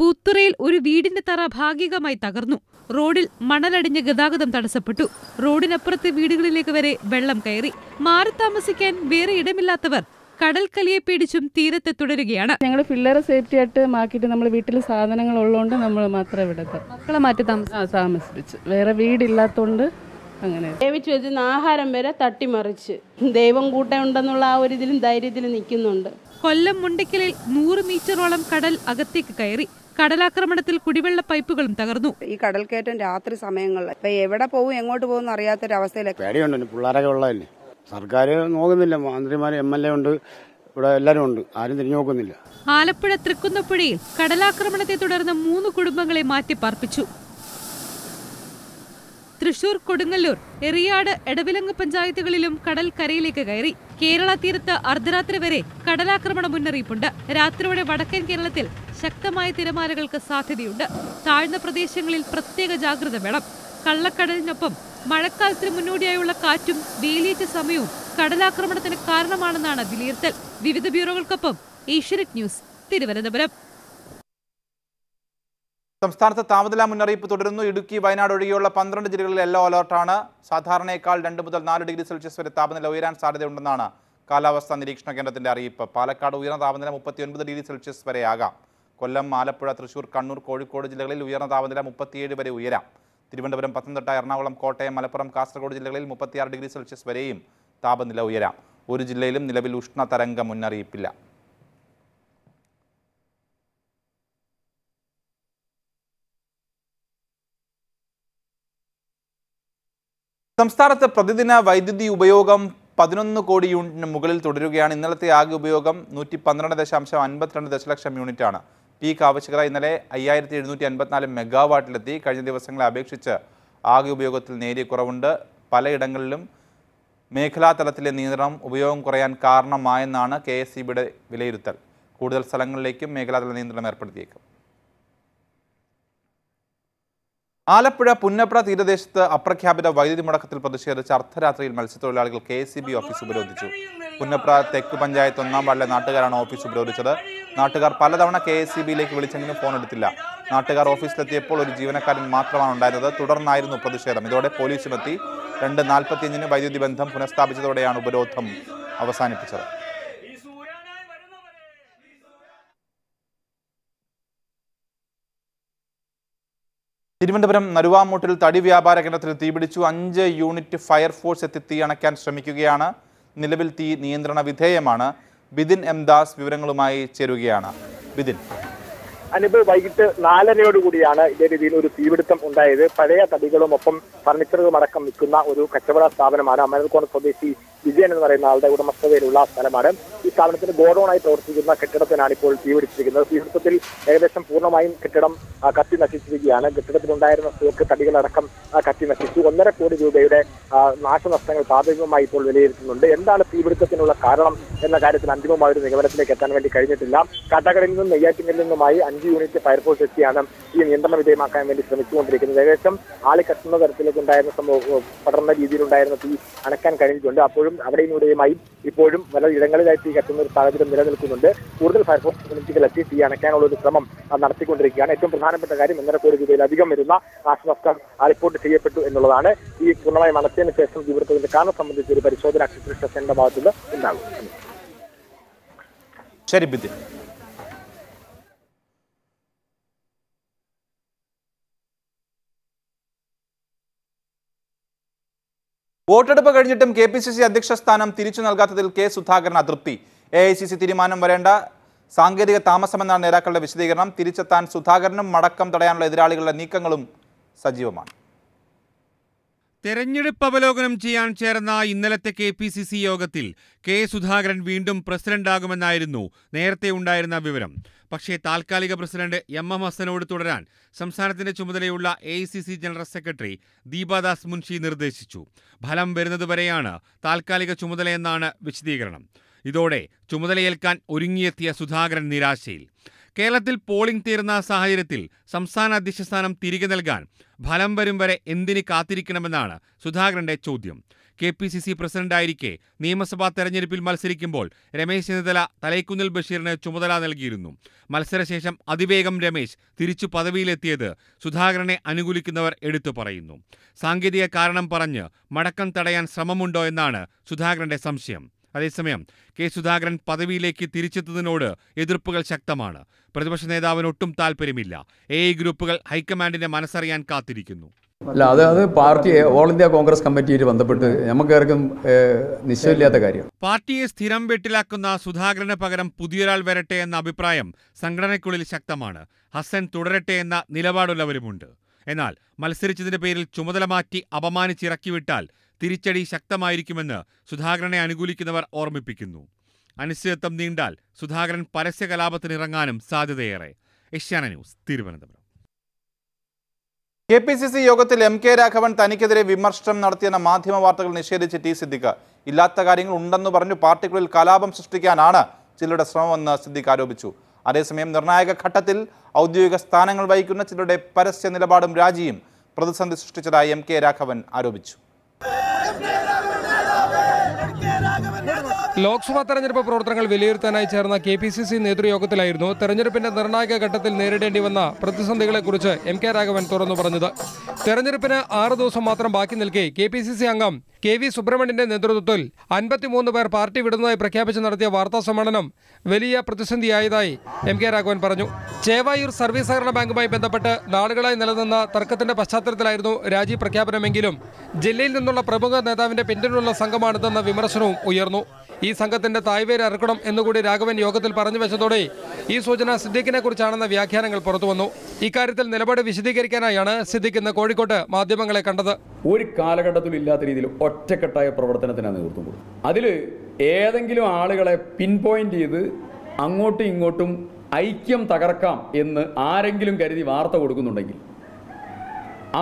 പൂത്തുറയിൽ ഒരു വീടിന്റെ തറ ഭാഗികമായി തകർന്നു. റോഡിൽ മണലടിഞ്ഞ് ഗതാഗതം തടസ്സപ്പെട്ടു. റോഡിനപ്പുറത്തെ വീടുകളിലേക്ക് വരെ വെള്ളം കയറി. മാറി താമസിക്കാൻ വേറെ ഇടമില്ലാത്തവർ കടൽക്കലിയെ പേടിച്ചും തീരത്ത് തുടരുകയാണ്. ഞങ്ങൾ പിള്ളേരെ സേഫ്റ്റി ആയിട്ട് മാക്കിയിട്ട് നമ്മൾ വീട്ടിൽ സാധനങ്ങൾ ഉള്ളതുകൊണ്ട് നമ്മൾ മാത്രമേ വിടത്തു. മക്കളെ മാറ്റി താമസിപ്പിച്ചു. വേറെ വീടില്ലാത്തോണ്ട് അങ്ങനെ ദയവിച്ച് വെച്ചിരുന്ന ആഹാരം വരെ തട്ടിമറിച്ച് ദൈവം കൂട്ടമുണ്ടെന്നുള്ള ആ ഒരു ഇതിലും ധൈര്യത്തിലും നിൽക്കുന്നുണ്ട്. കൊല്ലം മുണ്ടയ്ക്കലിൽ നൂറ് മീറ്ററോളം കടൽ അകത്തേക്ക് കയറി. കടലാക്രമണത്തിൽ കുടിവെള്ള പൈപ്പുകളും തകർന്നു. ഈ കടൽക്കയറ്റം രാത്രി സമയങ്ങളിൽ എവിടെ പോകും എങ്ങോട്ട് പോകും അറിയാത്തൊരവസ്ഥയിലെ പേടിയുണ്ട്. പിള്ളേരൊക്കെ ഉള്ളതല്ലേ, സർക്കാർ നോക്കുന്നില്ല. മന്ത്രിമാർ എം എൽ എ ഉണ്ട്, ഇവിടെ എല്ലാവരും ഉണ്ട്, ആരും തിരിഞ്ഞു നോക്കുന്നില്ല. ആലപ്പുഴ തൃക്കുന്നപ്പുഴയിൽ കടലാക്രമണത്തെ തുടർന്ന് മൂന്ന് കുടുംബങ്ങളെ മാറ്റിപ്പാർപ്പിച്ചു. തൃശൂർ, കൊടുങ്ങല്ലൂർ, എറിയാട്, എടവിലങ്ങ് പഞ്ചായത്തുകളിലും കടൽ കരയിലേക്ക് കയറി. കേരള തീരത്ത് അർദ്ധരാത്രി വരെ കടലാക്രമണ മുന്നറിയിപ്പുണ്ട്. രാത്രിയോടെ വടക്കൻ കേരളത്തിൽ ശക്തമായ തിരമാലകൾക്ക് സാധ്യതയുണ്ട്. താഴ്ന്ന പ്രദേശങ്ങളിൽ പ്രത്യേക ജാഗ്രത വേണം. കള്ളക്കടലിനൊപ്പം മഴക്കാലത്തിന് മുന്നോടിയായുള്ള കാറ്റും വേലിയേറ്റ സമയവും കടലാക്രമണത്തിന് കാരണമാണെന്നാണ് വിലയിരുത്തൽ. വിവിധ ബ്യൂറോകൾക്കൊപ്പം ഏഷ്യാനെറ്റ് ന്യൂസ്, തിരുവനന്തപുരം. സംസ്ഥാനത്ത് താപനില മുന്നറിയിപ്പ് തുടരുന്നു. ഇടുക്കി, വയനാട് ഒഴികെയുള്ള പന്ത്രണ്ട് ജില്ലകളിൽ യെല്ലോ അലർട്ടാണ്. സാധാരണയേക്കാൾ രണ്ട് മുതൽ നാല് ഡിഗ്രി സെൽഷ്യസ് വരെ താപനില ഉയരാൻ സാധ്യതയുണ്ടെന്നാണ് കാലാവസ്ഥാ നിരീക്ഷണ കേന്ദ്രത്തിന്റെ അറിയിപ്പ്. പാലക്കാട് ഉയർന്ന താപനില മുപ്പത്തി ഒൻപത് ഡിഗ്രി സെൽഷ്യസ് വരെ ആകാം. കൊല്ലം, ആലപ്പുഴ, തൃശൂർ, കണ്ണൂർ, കോഴിക്കോട് ജില്ലകളിൽ ഉയർന്ന താപനില മുപ്പത്തിയേഴ് വരെ ഉയരാം. തിരുവനന്തപുരം, പത്തനംതിട്ട, എറണാകുളം, കോട്ടയം, മലപ്പുറം, കാസർഗോഡ് ജില്ലകളിൽ മുപ്പത്തിയാറ് ഡിഗ്രി സെൽഷ്യസ് വരെയും താപനില ഉയരാം. ഒരു ജില്ലയിലും നിലവിൽ ഉഷ്ണ തരംഗ മുന്നറിയിപ്പില്ല. സംസ്ഥാനത്ത് പ്രതിദിന വൈദ്യുതി ഉപയോഗം പതിനൊന്ന് കോടി യൂണിറ്റിന് മുകളിൽ തുടരുകയാണ്. ഇന്നലത്തെ ആകെ ഉപയോഗം നൂറ്റി പന്ത്രണ്ട് ദശാംശം അൻപത്തിരണ്ട് ദശലക്ഷം യൂണിറ്റാണ്. പീക്ക് ആവശ്യകത ഇന്നലെ അയ്യായിരത്തി എഴുന്നൂറ്റി അൻപത്തിനാല് മെഗാവാട്ടിലെത്തി. കഴിഞ്ഞ ദിവസങ്ങളെ അപേക്ഷിച്ച് ആകെ ഉപയോഗത്തിൽ നേരിയ കുറവുണ്ട്. പലയിടങ്ങളിലും മേഖലാതലത്തിലെ നിയന്ത്രണം ഉപയോഗം കുറയാൻ കാരണമായെന്നാണ് കെ എസ് ഇ ബിയുടെ വിലയിരുത്തൽ. കൂടുതൽ സ്ഥലങ്ങളിലേക്കും മേഖലാതല നിയന്ത്രണം ഏർപ്പെടുത്തിയേക്കും. ആലപ്പുഴ പുന്നപ്ര തീരദേശത്ത് അപ്രഖ്യാപിത വൈദ്യുതി മുടക്കത്തിൽ പ്രതിഷേധിച്ച് അർദ്ധരാത്രിയിൽ മത്സ്യത്തൊഴിലാളികൾ K S E B office ഉപരോധിച്ചു. പുന്നപ്ര തെക്ക് പഞ്ചായത്ത് ഒന്നാം വാർഡിലെ നാട്ടുകാരാണ് ഓഫീസ് ഉപരോധിച്ചത്. നാട്ടുകാർ പലതവണ കെ എസ് ഇ ബിയിലേക്ക് വിളിച്ചെങ്കിലും ഫോൺ എടുത്തില്ല. നാട്ടുകാർ ഓഫീസിലെത്തിയപ്പോൾ ഒരു ജീവനക്കാരൻ മാത്രമാണ് ഉണ്ടായിരുന്നത്. തുടർന്നായിരുന്നു പ്രതിഷേധം. ഇതോടെ പോലീസുമെത്തി രണ്ട് നാൽപ്പത്തിയഞ്ചിന് വൈദ്യുതി ബന്ധം പുനഃസ്ഥാപിച്ചതോടെയാണ് ഉപരോധം അവസാനിപ്പിച്ചത്. തിരുവനന്തപുരം നരുവാമൂട്ടിൽ തടി വ്യാപാര കേന്ദ്രത്തിൽ തീപിടിച്ചു. അഞ്ച് യൂണിറ്റ് ഫയർഫോഴ്സ് എത്തി തീ അണയ്ക്കാൻ ശ്രമിക്കുകയാണ്. നിലവിൽ തീ നിയന്ത്രണ വിധേയമാണ്. ബിദിൻ എം ദാസ് വിവരങ്ങളുമായി ചേരുകയാണ്. ബിദിൻ, അനുബ്, വൈകിട്ട് നാലരയോടുകൂടിയാണ് ഇതേ രീതിയിൽ ഒരു തീപിടുത്തം ഉണ്ടായത്. പഴയ തടികളും ഒപ്പം ഫർണിച്ചറുകളും അടക്കം നിൽക്കുന്ന ഒരു കച്ചവട സ്ഥാപനമാണ്. അമരൽക്കോട് സ്വദേശി വിജയൻ എന്ന് പറയുന്ന ആളുടെ ഉടമസ്ഥതയിലുള്ള സ്ഥാപനമാണ്. ഈ സ്ഥാപനത്തിന് ഗോഡൌണായി പ്രവർത്തിക്കുന്ന കെട്ടിടത്തിനാണ് ഇപ്പോൾ തീപിടിച്ചിരിക്കുന്നത്. തീപിടുത്തത്തിൽ ഏകദേശം പൂർണ്ണമായും കെട്ടിടം കത്തി നശിച്ചിരിക്കുകയാണ്. കെട്ടിടത്തിലുണ്ടായിരുന്ന സ്റ്റോക്ക് തടികളടക്കം കത്തി നശിച്ചു. ഒന്നര കോടി രൂപയുടെ നാശനഷ്ടങ്ങൾ പ്രാഥമികമായി ഇപ്പോൾ വിലയിരുത്തുന്നുണ്ട്. എന്താണ് തീപിടുത്തത്തിനുള്ള കാരണം എന്ന കാര്യത്തിൽ അന്തിമമായ ഒരു നിഗമനത്തിലേക്ക് എത്താൻ വേണ്ടി കഴിഞ്ഞിട്ടില്ല. കാട്ടാക്കടയിൽ നിന്നും നെയ്യാറ്റിങ്ങലിൽ നിന്നുമായി അഞ്ച് യൂണിറ്റ് ഫയർഫോഴ്സ് എത്തിയാണ് ഈ നിയന്ത്രണം വിധേയമാക്കാൻ വേണ്ടി ശ്രമിച്ചുകൊണ്ടിരിക്കുന്നത്. ഏകദേശം ആള് കത്തുന്ന തരത്തിലേക്കുണ്ടായിരുന്ന സംഭവം പടർന്ന രീതിയിലുണ്ടായിരുന്ന തീ അണക്കാൻ കഴിഞ്ഞിട്ടുണ്ട്. അപ്പോഴും അവിടെയും ഇവിടെയുമായി ഇപ്പോഴും പല ഇടങ്ങളിലായി തീ കത്തുന്ന ഒരു സാഹചര്യം നിലനിൽക്കുന്നുണ്ട്. കൂടുതൽ ഫയർഫോഴ്സ് യൂണിറ്റുകളെത്തി തീ അണക്കാനുള്ള ഒരു ശ്രമം നടത്തിക്കൊണ്ടിരിക്കുകയാണ്. ഏറ്റവും പ്രധാനപ്പെട്ട കാര്യം ഒന്നര കോടി രൂപയിലധികം വരുന്ന നാശനഷ്ടം റിപ്പോർട്ട് ചെയ്യപ്പെട്ടു എന്നുള്ളതാണ്. ഈ പൂർണ്ണമായും അണച്ചതിന് ശേഷം തീവ്രത്തിന്റെ കാരണം സംബന്ധിച്ച് ഒരു പരിശോധന അഗ്നിശമന സേനയുടെ ഭാഗത്തുനിന്ന് ഉണ്ടാകും. ശരി ബിന്ദു. വോട്ടെടുപ്പ് കഴിഞ്ഞിട്ടും കെ പി സി സി അധ്യക്ഷ സ്ഥാനം തിരിച്ചു നൽകാത്തതിൽ കെ സുധാകരൻ അതൃപ്തി. എ ഐ സി സി തീരുമാനം വരേണ്ട സാങ്കേതിക താമസമെന്നാണ് നേതാക്കളുടെ വിശദീകരണം. തിരിച്ചെത്താൻ സുധാകരനും മടക്കം തടയാനുള്ള എതിരാളികളുടെ നീക്കങ്ങളും സജീവമാണ്. തെരഞ്ഞെടുപ്പ് അവലോകനം ചെയ്യാൻ ചേർന്ന ഇന്നലത്തെ കെ പി സി സി യോഗത്തിൽ കെ സുധാകരൻ വീണ്ടും പ്രസിഡന്റാകുമെന്നായിരുന്നു നേരത്തെ ഉണ്ടായിരുന്ന വിവരം. പക്ഷേ താൽക്കാലിക പ്രസിഡന്റ് എം എം ഹസനോട് തുടരാൻ സംസ്ഥാനത്തിന്റെ ചുമതലയുള്ള A I C C general secretary Deepa Das Munshi നിർദ്ദേശിച്ചു. ഫലം വരുന്നതുവരെയാണ് താൽക്കാലിക ചുമതലയെന്നാണ് വിശദീകരണം. ഇതോടെ ചുമതലയേൽക്കാൻ ഒരുങ്ങിയെത്തിയ സുധാകരൻ നിരാശയിൽ. കേരളത്തിൽ പോളിംഗ് തീർന്ന സാഹചര്യത്തിൽ സംസ്ഥാന അധ്യക്ഷ സ്ഥാനം തിരികെ നൽകാൻ ഫലം വരും വരെ എന്തിന് കാത്തിരിക്കണമെന്നാണ് സുധാകരന്റെ ചോദ്യം. കെ പി സി സി പ്രസിഡന്റായിരിക്കെ നിയമസഭാ തെരഞ്ഞെടുപ്പിൽ മത്സരിക്കുമ്പോൾ രമേശ് ചെന്നിത്തല തലൈക്കുന്നിൽ ബഷീറിന് ചുമതല നൽകിയിരുന്നു. മത്സരശേഷം അതിവേഗം രമേശ് തിരിച്ചു പദവിയിലെത്തിയത് സുധാകരനെ അനുകൂലിക്കുന്നവർ എടുത്തു പറയുന്നു. സാങ്കേതിക കാരണം പറഞ്ഞ് മടക്കം തടയാൻ ശ്രമമുണ്ടോ എന്നാണ് സുധാകരന്റെ സംശയം. അതേസമയം കെ സുധാകരൻ പദവിയിലേക്ക് തിരിച്ചെത്തുന്നതിനോട് എതിർപ്പുകൾ ശക്തമാണ്. പ്രതിപക്ഷ നേതാവിന് ഒട്ടും താല്പര്യമില്ല. എ ഐ ഗ്രൂപ്പുകൾ ഹൈക്കമാൻഡിന്റെ മനസ്സറിയാൻ കാത്തിരിക്കുന്നു. അല്ല, അത് അത് പാർട്ടി ഓൾ ഇന്ത്യ കോൺഗ്രസ് കമ്മിറ്റിയിൽ ബന്ധപ്പെട്ട് നമുക്കേർക്കും നിശ്ചയമില്ലാത്ത കാര്യം. പാർട്ടിയെ സ്ഥിരം വെട്ടിലാക്കുന്ന സുധാകരന് പകരം പുതിയൊരാൾ വരട്ടെ എന്ന അഭിപ്രായം സംഘടനയ്ക്കുള്ളിൽ ശക്തമാണ്. ഹസൻ തുടരട്ടെ എന്ന നിലപാടുള്ളവരുമുണ്ട്. എന്നാൽ മത്സരിച്ചതിന്റെ പേരിൽ ചുമതല മാറ്റി അപമാനിച്ചിറക്കിവിട്ടാൽ തിരിച്ചടി ശക്തമായിരിക്കുമെന്ന് സുധാകരനെ അനുകൂലിക്കുന്നവർ ഓർമ്മിപ്പിക്കുന്നു. അനിശ്ചിതത്വം നീണ്ടാൽ സുധാകരൻ പരസ്യ കലാപത്തിനിറങ്ങാനും സാധ്യതയേറെ. Asianet news, Thiruvananthapuram. K P C C യോഗത്തിൽ എം കെ രാഘവൻ തനിക്കെതിരെ വിമർശനം നടത്തിയെന്ന മാധ്യമ വാർത്തകൾ നിഷേധിച്ച് ടി സിദ്ദിഖ്. ഇല്ലാത്ത കാര്യങ്ങൾ ഉണ്ടെന്ന് പറഞ്ഞു പാർട്ടിക്കുള്ളിൽ കലാപം സൃഷ്ടിക്കാനാണ് ചിലരുടെ ശ്രമമെന്ന് സിദ്ദിഖ് ആരോപിച്ചു. അതേസമയം നിർണായക ഘട്ടത്തിൽ ഔദ്യോഗിക സ്ഥാനങ്ങൾ വഹിക്കുന്ന ചിലരുടെ പരസ്യ നിലപാടും രാജിയും പ്രതിസന്ധി സൃഷ്ടിച്ചതായി എം കെ രാഘവൻ ആരോപിച്ചു. ലോക്സഭാ തെരഞ്ഞെടുപ്പ് പ്രവർത്തനങ്ങൾ വിലയിരുത്താനായി ചേർന്ന കെ പി സി സി നേതൃയോഗത്തിലായിരുന്നു തെരഞ്ഞെടുപ്പിന്റെ നിർണായക ഘട്ടത്തിൽ നേരിടേണ്ടി വന്ന പ്രതിസന്ധികളെക്കുറിച്ച് എം കെ രാഘവൻ തുറന്നു പറഞ്ഞത്. തെരഞ്ഞെടുപ്പിന് ആറ് ദിവസം മാത്രം ബാക്കി നിൽക്കെ കെ പി സി സി അംഗം കെ വി സുബ്രഹ്മണ്യന്റെ നേതൃത്വത്തിൽ അൻപത്തിമൂന്ന് പേർ പാർട്ടി വിടുന്നതായി പ്രഖ്യാപിച്ച് നടത്തിയ വാർത്താ സമ്മേളനം വലിയ പ്രതിസന്ധിയായതായി എം കെ രാഘവൻ പറഞ്ഞു. ചേവായൂർ സർവീസ് സഹകരണ ബാങ്കുമായി ബന്ധപ്പെട്ട് നാളുകളായി നിലനിന്ന തർക്കത്തിന്റെ പശ്ചാത്തലത്തിലായിരുന്നു രാജി പ്രഖ്യാപനമെങ്കിലും ജില്ലയിൽ നിന്നുള്ള പ്രമുഖ നേതാവിന്റെ പിന്തുണയുള്ള സംഘമാണിതെന്ന വിമർശനവും ഉയർന്നു. ഈ സംഘത്തിന്റെ തായ്വേര് അറക്കണം എന്നുകൂടി രാഘവൻ യോഗത്തിൽ പറഞ്ഞു വെച്ചതോടെ ഈ സൂചന സിദ്ദിഖിനെ കുറിച്ചാണെന്ന വ്യാഖ്യാനങ്ങൾ പുറത്തുവന്നു. ഇക്കാര്യത്തിൽ നിലപാട് വിശദീകരിക്കാനായാണ് സിദ്ദിഖ് ഇന്ന് കോഴിക്കോട്ട് മാധ്യമങ്ങളെ കണ്ടത്. ഒരു കാലഘട്ടത്തിലും ഇല്ലാത്ത രീതിയിൽ ഒറ്റക്കെട്ടായ പ്രവർത്തനത്തിനാണ് നേതൃത്വം കൊടുക്കുന്നത്. അതിൽ ഏതെങ്കിലും ആളുകളെ പിൻ പോയിന്റ് ചെയ്ത് അങ്ങോട്ടും ഇങ്ങോട്ടും ഐക്യം തകർക്കാം എന്ന് ആരെങ്കിലും കരുതി വാർത്ത കൊടുക്കുന്നുണ്ടെങ്കിൽ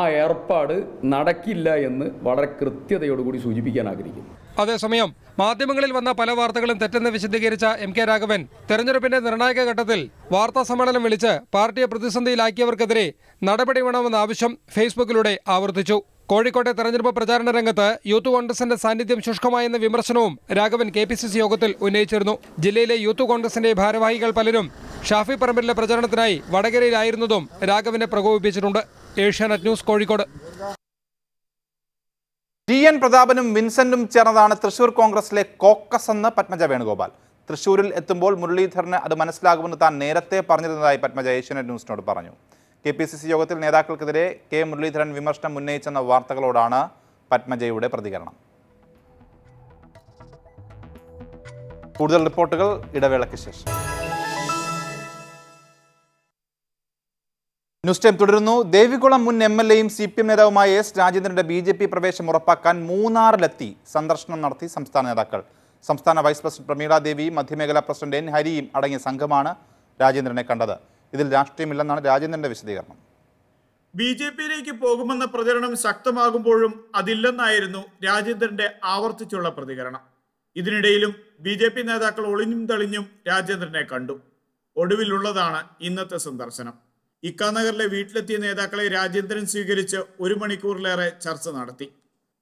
ആ ഏർപ്പാട് നടക്കില്ല എന്ന് വളരെ കൃത്യതയോടുകൂടി സൂചിപ്പിക്കാൻ ആഗ്രഹിക്കുന്നു. അതേസമയം മാധ്യമങ്ങളിൽ വന്ന പല വാർത്തകളും തെറ്റെന്ന് വിശദീകരിച്ച എം കെ രാഘവൻ തെരഞ്ഞെടുപ്പിന്റെ നിർണായക ഘട്ടത്തിൽ വാർത്താ സമ്മേളനം വിളിച്ച് പാർട്ടിയെ പ്രതിസന്ധിയിലാക്കിയവർക്കെതിരെ നടപടി വേണമെന്ന ആവശ്യം ഫേസ്ബുക്കിലൂടെ ആവർത്തിച്ചു. കോഴിക്കോട്ടെ തെരഞ്ഞെടുപ്പ് പ്രചാരണ രംഗത്ത് യൂത്ത് കോൺഗ്രസിന്റെ സാന്നിധ്യം ശുഷ്കമായെന്ന വിമർശനവും Raghavan K P C C യോഗത്തിൽ ഉന്നയിച്ചിരുന്നു. ജില്ലയിലെ യൂത്ത് കോൺഗ്രസിന്റെ ഭാരവാഹികൾ പലരും ഷാഫി പറമ്പിലിന്റെ പ്രചരണത്തിനായി വടകരയിലായിരുന്നതും രാഘവനെ പ്രകോപിപ്പിച്ചിട്ടുണ്ട്. Asianet news, Kozhikode. T N പ്രതാപനും വിൻസെന്റും ചേർന്നതാണ് തൃശൂർ കോൺഗ്രസിലെ കോക്കസ് എന്ന് പത്മജ വേണുഗോപാൽ. തൃശൂരിൽ എത്തുമ്പോൾ മുരളീധരന് അത് മനസ്സിലാകുമെന്ന് താൻ നേരത്തെ പറഞ്ഞിരുന്നതായി പത്മജ ഏഷ്യാനെറ്റ് ന്യൂസിനോട് പറഞ്ഞു. കെ പി സി സി യോഗത്തിൽ നേതാക്കൾക്കെതിരെ കെ മുരളീധരൻ വിമർശനം ഉന്നയിച്ചെന്ന വാർത്തകളോടാണ് പത്മജയുടെ പ്രതികരണം. കൂടുതൽ റിപ്പോർട്ടുകൾ ഇടവേളയ്ക്ക് ശേഷം. ന്യൂസ് ടൈം തുടരുന്നു. ദേവികുളം മുൻ എം എൽ എയും സി പി എം നേതാവുമായ എസ് രാജേന്ദ്രന്റെ ബി ജെ പി പ്രവേശം ഉറപ്പാക്കാൻ മൂന്നാറിലെത്തി സന്ദർശനം നടത്തി സംസ്ഥാന നേതാക്കൾ. സംസ്ഥാന വൈസ് പ്രസിഡന്റ് പ്രമീള ദേവിയും മധ്യമേഖലാ പ്രസിഡന്റ് എൻ ഹരിയും അടങ്ങിയ സംഘമാണ് രാജേന്ദ്രനെ കണ്ടത്. ഇതിൽ രാഷ്ട്രീയമില്ലെന്നാണ് രാജേന്ദ്രന്റെ വിശദീകരണം. ബി ജെ പിയിലേക്ക് പോകുമെന്ന പ്രചരണം ശക്തമാകുമ്പോഴും അതില്ലെന്നായിരുന്നു രാജേന്ദ്രന്റെ ആവർത്തിച്ചുള്ള പ്രതികരണം. ഇതിനിടയിലും ബി ജെ പി നേതാക്കൾ ഒളിഞ്ഞും തെളിഞ്ഞും രാജേന്ദ്രനെ കണ്ടു. ഒടുവിലുള്ളതാണ് ഇന്നത്തെ സന്ദർശനം. ഇക്കാനഗറിലെ വീട്ടിലെത്തിയ നേതാക്കളെ രാജേന്ദ്രൻ സ്വീകരിച്ച് ഒരു മണിക്കൂറിലേറെ ചർച്ച നടത്തി.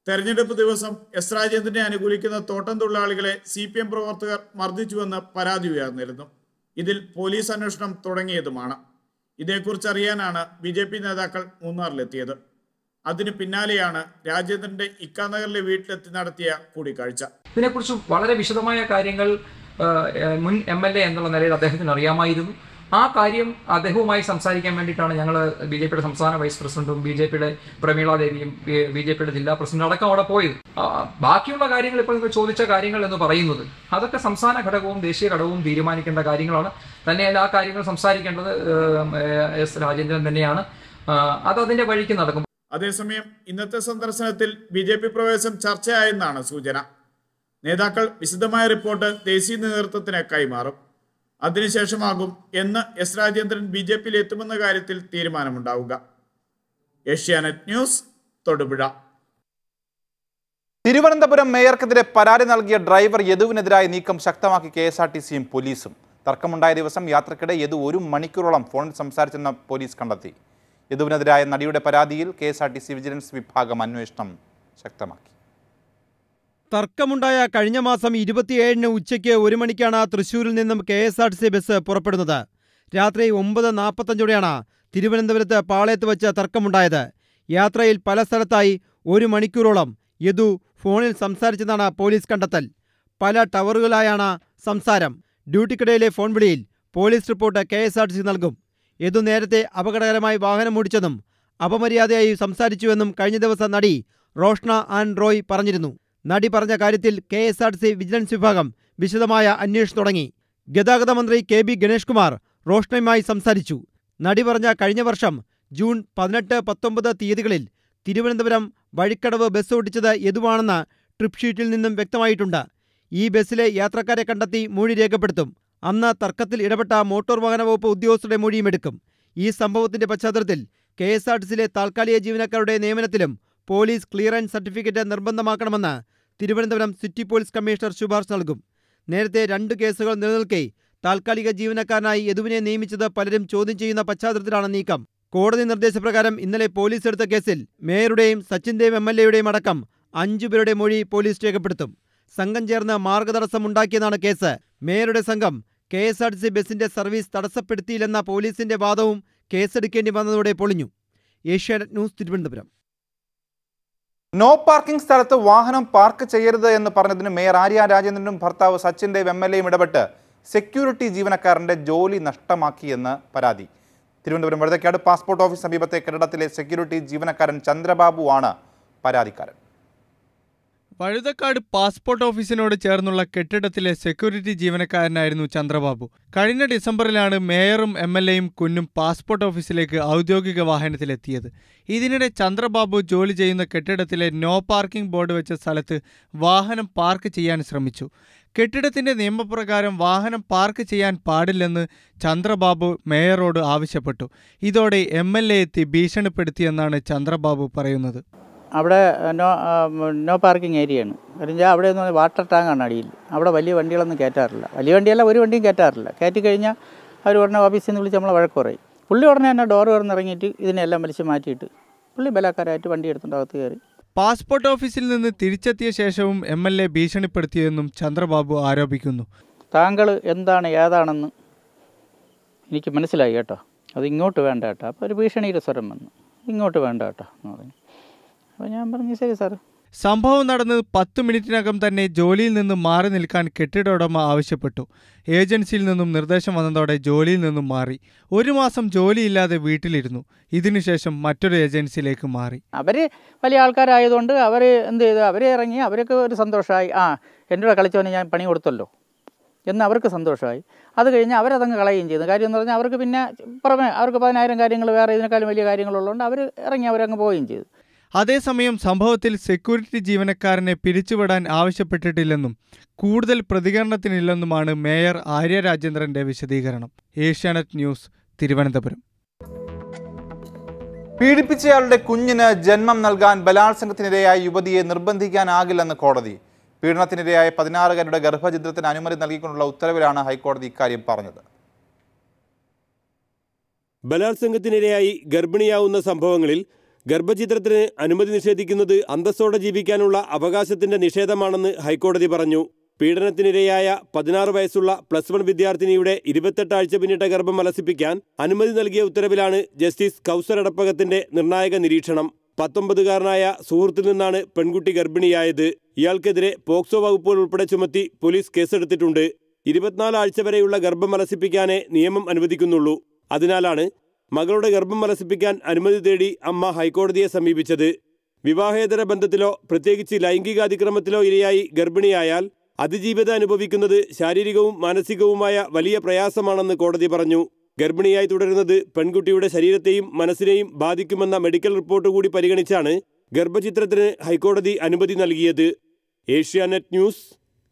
തെരഞ്ഞെടുപ്പ് ദിവസം എസ് രാജേന്ദ്രനെ അനുകൂലിക്കുന്ന തോട്ടം തൊഴിലാളികളെ സി പി എം പ്രവർത്തകർ മർദ്ദിച്ചുവെന്ന് പരാതി ഉയർന്നിരുന്നു. ഇതിൽ പോലീസ് അന്വേഷണം തുടങ്ങിയതുമാണ്. ഇതേക്കുറിച്ച് അറിയാനാണ് ബി ജെ പി നേതാക്കൾ മൂന്നാറിലെത്തിയത്. അതിന് പിന്നാലെയാണ് രാജേന്ദ്രന്റെ ഇക്കാനഗറിലെ വീട്ടിലെത്തി നടത്തിയ കൂടിക്കാഴ്ച. ഇതിനെക്കുറിച്ച് വളരെ വിശദമായ കാര്യങ്ങൾ മുൻ എം എൽ എ എന്നുള്ള നിലയിൽ അദ്ദേഹത്തിന് അറിയാമായിരുന്നു. ആ കാര്യം അദ്ദേഹവുമായി സംസാരിക്കാൻ വേണ്ടിയിട്ടാണ് ഞങ്ങൾ ബി ജെ പിയുടെ സംസ്ഥാന വൈസ് പ്രസിഡന്റും ബി ജെ പിയുടെ പ്രമീള ദേവിയും ബി ജെ പിയുടെ ജില്ലാ പ്രസിഡന്റും അടക്കം അവിടെ പോയത്. ബാക്കിയുള്ള കാര്യങ്ങൾ, ഇപ്പോൾ നിങ്ങൾ ചോദിച്ച കാര്യങ്ങൾ എന്ന് പറയുന്നത്, അതൊക്കെ സംസ്ഥാന ഘടകവും ദേശീയ ഘടകവും തീരുമാനിക്കേണ്ട കാര്യങ്ങളാണ്. തന്നെയല്ല, ആ കാര്യങ്ങൾ സംസാരിക്കേണ്ടത് എസ് രാജേന്ദ്രൻ തന്നെയാണ്. അത് അതിന്റെ വഴിക്ക് നടക്കും. അതേസമയം ഇന്നത്തെ സന്ദർശനത്തിൽ ബി ജെ പി പ്രവേശം ചർച്ചയായെന്നാണ് സൂചന. നേതാക്കൾ വിശദമായ റിപ്പോർട്ട് ദേശീയ നേതൃത്വത്തിന് കൈമാറും. അതിനുശേഷമാകും എന്ന് എസ് രാജേന്ദ്രൻ ബി ജെ പിയിൽ എത്തുമെന്ന കാര്യത്തിൽ തീരുമാനമുണ്ടാവുക. ഏഷ്യാനെറ്റ് ന്യൂസ്, തൊടുപുഴ. തിരുവനന്തപുരം മേയർക്കെതിരെ പരാതി നൽകിയ ഡ്രൈവർ യദുവിനെതിരായി നീക്കം ശക്തമാക്കി കെ എസ് ആർ ടി സിയും പോലീസും. തർക്കമുണ്ടായ ദിവസം യാത്രക്കിടെ യദു ഒരു മണിക്കൂറോളം ഫോണിൽ സംസാരിച്ചെന്ന് പോലീസ് കണ്ടെത്തി. യദുവിനെതിരായ നടിയുടെ പരാതിയിൽ K S R T C vigilance വിഭാഗം അന്വേഷണം ശക്തമാക്കി. തർക്കമുണ്ടായ കഴിഞ്ഞ മാസം ഇരുപത്തിയേഴിന് ഉച്ചയ്ക്ക് ഒരു മണിക്കാണ് തൃശ്ശൂരിൽ നിന്നും K S R T C bus പുറപ്പെടുന്നത്. രാത്രി ഒമ്പത് നാൽപ്പത്തഞ്ചോടെയാണ് തിരുവനന്തപുരത്ത് പാളയത്ത് വച്ച് തർക്കമുണ്ടായത്. യാത്രയിൽ പല സ്ഥലത്തായി ഒരു മണിക്കൂറോളം യദു ഫോണിൽ സംസാരിച്ചെന്നാണ് പോലീസ് കണ്ടെത്തൽ. പല ടവറുകളായാണ് സംസാരം. ഡ്യൂട്ടിക്കിടയിലെ ഫോൺ വിളിയിൽ police report K S R T C നൽകും. യദു നേരത്തെ അപകടകരമായി വാഹനമോടിച്ചെന്നും അപമര്യാദയായി സംസാരിച്ചുവെന്നും കഴിഞ്ഞ ദിവസം നടി റോഷ്ന ആൻഡ് റോയ് പറഞ്ഞിരുന്നു. നടി പറഞ്ഞ കാര്യത്തിൽ K S R T C vigilance വിഭാഗം വിശദമായ അന്വേഷണം തുടങ്ങി. ഗതാഗത മന്ത്രി കെ ബി ഗണേഷ് കുമാർ റോഷ്നയുമായി സംസാരിച്ചു. നടി പറഞ്ഞ കഴിഞ്ഞ വർഷം ജൂൺ പതിനെട്ട് പത്തൊമ്പത് തീയതികളിൽ തിരുവനന്തപുരം വഴിക്കടവ് ബസ് ഓടിച്ചത് യദുവാണെന്ന് ട്രിപ്പ് ഷീറ്റിൽ നിന്നും വ്യക്തമായിട്ടുണ്ട്. ഈ ബസ്സിലെ യാത്രക്കാരെ കണ്ടെത്തി മൊഴി രേഖപ്പെടുത്തും. അന്ന് തർക്കത്തിൽ ഇടപെട്ട മോട്ടോർ വാഹന വകുപ്പ് ഉദ്യോഗസ്ഥരുടെ മൊഴിയും എടുക്കും. ഈ സംഭവത്തിന്റെ പശ്ചാത്തലത്തിൽ കെ എസ് ആർ ടി സിയിലെ താൽക്കാലിക ജീവനക്കാരുടെ നിയമനത്തിലും പോലീസ് ക്ലിയറൻസ് സർട്ടിഫിക്കറ്റ് നിർബന്ധമാക്കണമെന്ന് തിരുവനന്തപുരം സിറ്റി പോലീസ് കമ്മീഷണർ ശുപാർശ നൽകും. നേരത്തെ രണ്ട് കേസുകൾ നിലനിൽക്കെ താൽക്കാലിക ജീവനക്കാരനായി യദുവിനെ നിയമിച്ചത് പലരും ചോദ്യം ചെയ്യുന്ന പശ്ചാത്തലത്തിലാണ് നീക്കം. കോടതി നിർദ്ദേശപ്രകാരം ഇന്നലെ പോലീസ് എടുത്ത കേസിൽ മേയറുടെയും സച്ചിൻ ദേവ് എം എൽ എയുടെയും അടക്കം അഞ്ചുപേരുടെ മൊഴി പോലീസ് രേഖപ്പെടുത്തും. സംഘം ചേർന്ന് മാർഗതടസ്സം ഉണ്ടാക്കിയെന്നാണ് കേസ്. മേയറുടെ സംഘം K S R T C ബസിന്റെ സർവീസ് തടസ്സപ്പെടുത്തിയില്ലെന്ന പോലീസിന്റെ വാദവും കേസെടുക്കേണ്ടി വന്നതോടെ പൊളിഞ്ഞു. Asianet news, Thiruvananthapuram. No parking സ്ഥലത്ത് വാഹനം പാർക്ക് ചെയ്യരുത് എന്ന് പറഞ്ഞതിന് മേയർ ആര്യ രാജേന്ദ്രനും ഭർത്താവ് സച്ചിൻ ദേവ് എം എൽ എയും ഇടപെട്ട് സെക്യൂരിറ്റി ജീവനക്കാരൻ്റെ ജോലി നഷ്ടമാക്കിയെന്ന് പരാതി. തിരുവനന്തപുരം വഴുതക്കാട് പാസ്പോർട്ട് ഓഫീസ് സമീപത്തെ കെട്ടിടത്തിലെ സെക്യൂരിറ്റി ജീവനക്കാരൻ ചന്ദ്രബാബു ആണ് പരാതിക്കാരൻ. വഴുതക്കാട് പാസ്പോർട്ട് ഓഫീസിനോട് ചേർന്നുള്ള കെട്ടിടത്തിലെ സെക്യൂരിറ്റി ജീവനക്കാരനായിരുന്നു ചന്ദ്രബാബു. കഴിഞ്ഞ ഡിസംബറിലാണ് മേയറും എം എൽ എയും കുഞ്ഞും പാസ്പോർട്ട് ഓഫീസിലേക്ക് ഔദ്യോഗിക വാഹനത്തിലെത്തിയത്. ഇതിനിടെ ചന്ദ്രബാബു ജോലി ചെയ്യുന്ന കെട്ടിടത്തിലെ നോ പാർക്കിംഗ് ബോർഡ് വെച്ച സ്ഥലത്ത് വാഹനം പാർക്ക് ചെയ്യാൻ ശ്രമിച്ചു. കെട്ടിടത്തിന്റെ നിയമപ്രകാരം വാഹനം പാർക്ക് ചെയ്യാൻ പാടില്ലെന്ന് ചന്ദ്രബാബു മേയറോട് ആവശ്യപ്പെട്ടു. ഇതോടെ എം എൽ എ എത്തി ഭീഷണിപ്പെടുത്തിയെന്നാണ് ചന്ദ്രബാബു പറയുന്നത്. അവിടെ നോ നോ പാർക്കിംഗ് ഏരിയയാണ്. കാരണം വെച്ചാൽ അവിടെ ഒന്ന് വാട്ടർ ടാങ്കാണ് അടിയിൽ. അവിടെ വലിയ വണ്ടികളൊന്നും കയറ്റാറില്ല. വലിയ വണ്ടിയല്ല, ഒരു വണ്ടിയും കയറ്റാറില്ല. കയറ്റി കഴിഞ്ഞാൽ അവർ ഉടനെ ഓഫീസിൽ നിന്ന് വിളിച്ച് നമ്മളെ വഴക്ക് പറയും. പുള്ളി ഉടനെ തന്നെ ഡോറ് തുറന്നിറങ്ങിയിട്ട് ഇതിനെല്ലാം വലിച്ച് മാറ്റിയിട്ട് പുള്ളി ബലാക്കാരായിട്ട് വണ്ടി എടുത്തുകൊണ്ട് അകത്ത് കയറി. പാസ്പോർട്ട് ഓഫീസിൽ നിന്ന് തിരിച്ചെത്തിയ ശേഷവും എം എൽ എ ഭീഷണിപ്പെടുത്തിയെന്നും ചന്ദ്രബാബു ആരോപിക്കുന്നു. താങ്കൾ എന്താണ് ഏതാണെന്ന് എനിക്ക് മനസ്സിലായി കേട്ടോ, അത് ഇങ്ങോട്ട് വേണ്ട കേട്ടോ. അപ്പോൾ ഒരു ഭീഷണിയുടെ സ്വരം വന്നു, ഇങ്ങോട്ട് വേണ്ട കേട്ടോ എന്ന് പറഞ്ഞു. സംഭവം നടന്നത് പത്ത് മിനിറ്റിനകം തന്നെ ജോലിയിൽ നിന്ന് മാറി നിൽക്കാൻ കെട്ടിട ഉടമ ആവശ്യപ്പെട്ടു. ഏജൻസിയിൽ നിന്നും നിർദ്ദേശം വന്നതോടെ ജോലിയിൽ നിന്നും മാറി. ഒരു മാസം ജോലിയില്ലാതെ വീട്ടിലിരുന്നു. ഇതിനുശേഷം മറ്റൊരു ഏജൻസിയിലേക്ക് മാറി. അവർ വലിയ ആൾക്കാരായതുകൊണ്ട് അവർ എന്ത് ചെയ്തു, അവരെ ഇറങ്ങി. അവർക്ക് ഒരു സന്തോഷമായി, ആ എൻ്റെ കൂടെ കളിച്ചവന് ഞാൻ പണി കൊടുത്തല്ലോ എന്ന് അവർക്ക് സന്തോഷമായി. അത് കഴിഞ്ഞ് അവരതങ്ങ് കളയുകയും ചെയ്തു. കാര്യം എന്ന് പറഞ്ഞാൽ അവർക്ക് പിന്നെ പുറമെ അവർക്ക് പതിനായിരം കാര്യങ്ങൾ വേറെ ഇതിനേക്കാളും വലിയ കാര്യങ്ങളുള്ളതുകൊണ്ട് അവർ ഇറങ്ങി അവരങ്ങ് പോവുകയും ചെയ്തു. അതേസമയം സംഭവത്തിൽ സെക്യൂരിറ്റി ജീവനക്കാരനെ പിരിച്ചുവിടാൻ ആവശ്യപ്പെട്ടിട്ടില്ലെന്നും കൂടുതൽ പ്രതികരണത്തിനില്ലെന്നുമാണ് മേയർ ആര്യ രാജേന്ദ്രന്റെ വിശദീകരണം. ഏഷ്യാനെറ്റ് ന്യൂസ്, തിരുവനന്തപുരം. പീഡിപ്പിച്ചയാളുടെ കുഞ്ഞിന് ജന്മം നൽകാൻ ബലാത്സംഗത്തിനിരയായ യുവതിയെ നിർബന്ധിക്കാനാകില്ലെന്ന് കോടതി. പീഡനത്തിനിരയായ പതിനാറുകാരുടെ ഗർഭഛിദ്രത്തിന് അനുമതി നൽകിക്കൊണ്ടുള്ള ഉത്തരവിലാണ് ഹൈക്കോടതി ഇക്കാര്യം പറഞ്ഞത്. ബലാത്സംഗത്തിനിരയായി ഗർഭിണിയാവുന്ന സംഭവങ്ങളിൽ ഗർഭഛിദ്രത്തിന് അനുമതി നിഷേധിക്കുന്നത് അന്തസ്സോടെ ജീവിക്കാനുള്ള അവകാശത്തിന്റെ നിഷേധമാണെന്ന് ഹൈക്കോടതി പറഞ്ഞു. പീഡനത്തിനിരയായ പതിനാറ് വയസ്സുള്ള പ്ലസ് വൺ വിദ്യാർത്ഥിനിയുടെ ഇരുപത്തെട്ട് ആഴ്ച പിന്നിട്ട ഗർഭം അലസിപ്പിക്കാൻ അനുമതി നൽകിയ ഉത്തരവിലാണ് ജസ്റ്റിസ് കൗസർ അടപ്പകത്തിന്റെ നിർണായക നിരീക്ഷണം. പത്തൊമ്പതുകാരനായ സുഹൃത്തിൽ നിന്നാണ് പെൺകുട്ടി ഗർഭിണിയായത്. ഇയാൾക്കെതിരെ പോക്സോ വകുപ്പുകൾ ഉൾപ്പെടെ ചുമത്തി പോലീസ് കേസെടുത്തിട്ടുണ്ട്. ഇരുപത്തിനാല് ആഴ്ച വരെയുള്ള ഗർഭം അലസിപ്പിക്കാനേ നിയമം അനുവദിക്കുന്നുള്ളൂ. അതിനാലാണ് മകളുടെ ഗർഭം അലസിപ്പിക്കാൻ അനുമതി തേടി അമ്മ ഹൈക്കോടതിയെ സമീപിച്ചത്. വിവാഹേതര ബന്ധത്തിലോ പ്രത്യേകിച്ച് ലൈംഗിക അതിക്രമത്തിലോ ഇരയായി ഗർഭിണിയായാൽ അതിജീവിത അനുഭവിക്കുന്നത് ശാരീരികവും മാനസികവുമായ വലിയ പ്രയാസമാണെന്ന് കോടതി പറഞ്ഞു. ഗർഭിണിയായി തുടരുന്നത് പെൺകുട്ടിയുടെ ശരീരത്തെയും മനസ്സിനെയും ബാധിക്കുമെന്ന മെഡിക്കൽ റിപ്പോർട്ട് കൂടി പരിഗണിച്ചാണ് ഗർഭഛിദ്രത്തിന് ഹൈക്കോടതി അനുമതി നൽകിയത്. ഏഷ്യാനെറ്റ് ന്യൂസ്,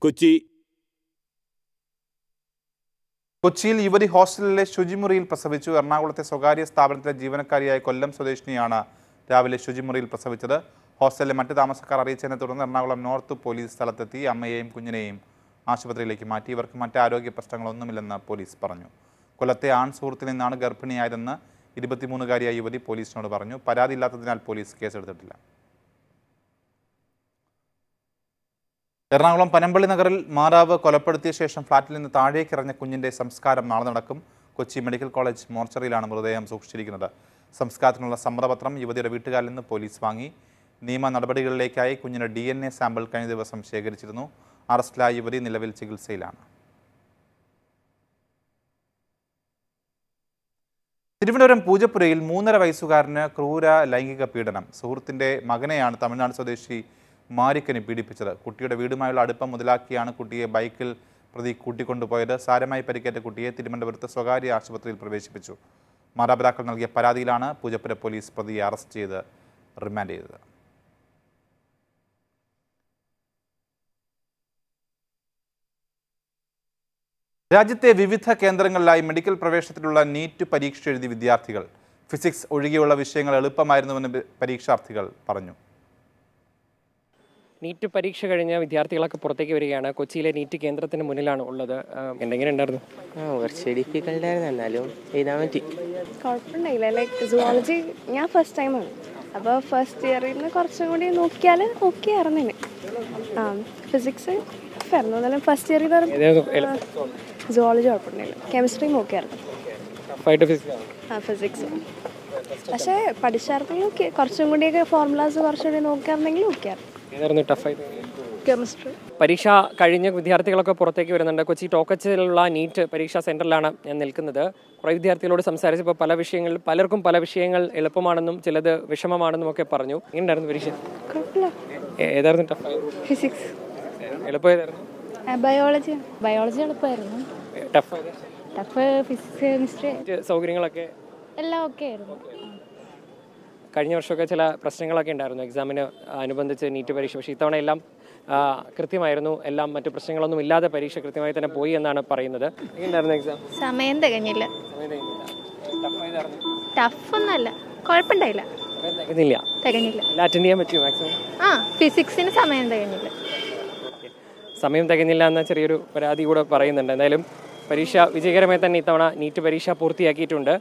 കൊച്ചി. കൊച്ചിയിൽ യുവതി ഹോസ്റ്റലിലെ ശുചിമുറിയിൽ പ്രസവിച്ചു. എറണാകുളത്തെ സ്വകാര്യ സ്ഥാപനത്തിലെ ജീവനക്കാരിയായ കൊല്ലം സ്വദേശിനിയാണ് രാവിലെ ശുചിമുറിയിൽ പ്രസവിച്ചത്. ഹോസ്റ്റലിലെ മറ്റ് താമസക്കാർ അറിയിച്ചതിനെ തുടർന്ന് എറണാകുളം നോർത്ത് പോലീസ് സ്ഥലത്തെത്തി അമ്മയെയും കുഞ്ഞിനെയും ആശുപത്രിയിലേക്ക് മാറ്റി. ഇവർക്ക് മറ്റ് ആരോഗ്യ പ്രശ്നങ്ങളൊന്നുമില്ലെന്ന് പോലീസ് പറഞ്ഞു. കൊല്ലത്തെ ആൺ സുഹൃത്തിൽ നിന്നാണ് ഗർഭിണിയായതെന്ന് ഇരുപത്തിമൂന്നുകാരിയായ യുവതി പോലീസിനോട് പറഞ്ഞു. പരാതിയില്ലാത്തതിനാൽ പോലീസ് കേസെടുത്തിട്ടില്ല. എറണാകുളം പനമ്പള്ളി നഗറിൽ മാതാവ് കൊലപ്പെടുത്തിയ ശേഷം ഫ്ളാറ്റിൽ നിന്ന് താഴേക്കിറങ്ങിയ കുഞ്ഞിൻ്റെ സംസ്കാരം നാളെ നടക്കും. കൊച്ചി മെഡിക്കൽ കോളേജ് മോർച്ചറിയിലാണ് മൃതദേഹം സൂക്ഷിച്ചിരിക്കുന്നത്. സംസ്കാരത്തിനുള്ള സമ്മതപത്രം യുവതിയുടെ വീട്ടുകാരിൽ നിന്ന് പോലീസ് വാങ്ങി. നിയമ നടപടികളിലേക്കായി കുഞ്ഞിൻ്റെ ഡി എൻ എ സാമ്പിൾ കഴിഞ്ഞ ദിവസം ശേഖരിച്ചിരുന്നു. അറസ്റ്റിലായ യുവതി നിലവിൽ ചികിത്സയിലാണ്. തിരുവനന്തപുരം പൂജപ്പുരയിൽ മൂന്നര വയസ്സുകാരന് ക്രൂര ലൈംഗിക പീഡനം. സുഹൃത്തിൻ്റെ മകനെയാണ് തമിഴ്നാട് സ്വദേശി മാരിക്കന് പീഡിപ്പിച്ചത്. കുട്ടിയുടെ വീടുമായുള്ള അടുപ്പം മുതലാക്കിയാണ് കുട്ടിയെ ബൈക്കിൽ പ്രതി കൂട്ടിക്കൊണ്ടുപോയത്. സാരമായി പരിക്കേറ്റ കുട്ടിയെ തിരുവനന്തപുരത്ത് സ്വകാര്യ ആശുപത്രിയിൽ പ്രവേശിപ്പിച്ചു. മാതാപിതാക്കൾ നൽകിയ പരാതിയിലാണ് പൂജപ്പുര പോലീസ് പ്രതിയെ അറസ്റ്റ് ചെയ്ത് റിമാൻഡ് ചെയ്തത്. രാജ്യത്തെ വിവിധ കേന്ദ്രങ്ങളിലായി മെഡിക്കൽ പ്രവേശനത്തിലുള്ള നീറ്റ് പരീക്ഷ എഴുതി വിദ്യാർത്ഥികൾ. ഫിസിക്സ് ഒഴികെയുള്ള വിഷയങ്ങൾ എളുപ്പമായിരുന്നുവെന്ന് പരീക്ഷാർത്ഥികൾ പറഞ്ഞു. നീറ്റ് പരീക്ഷ കഴിഞ്ഞ വിദ്യാർത്ഥികളൊക്കെ പുറത്തേക്ക് വരികയാണ്. കൊച്ചിയിലെ നീറ്റ് കേന്ദ്രത്തിന് മുന്നിലാണ് ഉള്ളത്. എന്തെങ്കിലും ഉണ്ടായിരുന്നു? കുറച്ച് ഡിഫിക്കൽട്ട് ആയിരുന്നു, എന്നാലും എഴുതാൻ പറ്റി. കുഴപ്പമുണ്ടായില്ല. ലൈക്ക് സുവോളജി ഞാൻ ഫസ്റ്റ് ടൈമാണ്. അപ്പോൾ ഫസ്റ്റ് ഇയറിൽ നിന്ന് കുറച്ചും കൂടി നോക്കിയാൽ ഓക്കെ ആയിരുന്നു. ആ ഫിസിക്സ് ഫെർണോന്നല്ല ഫസ്റ്റ് ഇയറിൽ സുവോളജി കുഴപ്പമുണ്ടായില്ല. കെമിസ്ട്രിയും ഓക്കെ ആയിരുന്നു. ഫിസിക്സ് പക്ഷേ പഠിച്ചായിരുന്നെങ്കിൽ ഓക്കെ. കുറച്ചും കൂടിയൊക്കെ ഫോർമുലാസ് കുറച്ചുകൂടി നോക്കിയായിരുന്നെങ്കിൽ ഓക്കെ ആയിരുന്നു. പരീക്ഷ കഴിഞ്ഞ വിദ്യാർത്ഥികളൊക്കെ പുറത്തേക്ക് വരുന്നുണ്ട്. കൊച്ചി ടോക്കച്ചിലുള്ള നീറ്റ് പരീക്ഷാ സെന്ററിലാണ് ഞാൻ നിൽക്കുന്നത്. കുറേ വിദ്യാർത്ഥികളോട് സംസാരിച്ചപ്പോൾ പല വിഷയങ്ങളിൽ പലർക്കും പല വിഷയങ്ങൾ എളുപ്പമാണെന്നും ചിലത് വിഷമമാണെന്നും ഒക്കെ പറഞ്ഞു. എങ്ങനെയായിരുന്നു പരീക്ഷ? സൗകര്യങ്ങളൊക്കെ എല്ലാം ഓക്കെ ആയിരുന്നു. കഴിഞ്ഞ വർഷമൊക്കെ ചില പ്രശ്നങ്ങളൊക്കെ ഉണ്ടായിരുന്നു എക്സാമിന് അനുബന്ധിച്ച് നീറ്റ് പരീക്ഷ. പക്ഷേ ഇത്തവണ എല്ലാം കൃത്യമായിരുന്നു. എല്ലാം മറ്റു പ്രശ്നങ്ങളൊന്നും ഇല്ലാതെ പരീക്ഷ കൃത്യമായി തന്നെ പോയി എന്നാണ് പറയുന്നത്. എക്സാം സമയം തികഞ്ഞില്ല. ടഫ് ഒന്നല്ല, കുഴപ്പമുണ്ടായില്ല. ഫിസിക്സിന് സമയം തികഞ്ഞില്ല. സമയം തികഞ്ഞില്ല എന്ന ചെറിയൊരു പരാതി കൂടെ പറയുന്നുണ്ട്. എന്തായാലും പരീക്ഷ വിജയകരമായി തന്നെ ഇത്തവണ നീറ്റ് പരീക്ഷ പൂർത്തിയാക്കിയിട്ടുണ്ട്.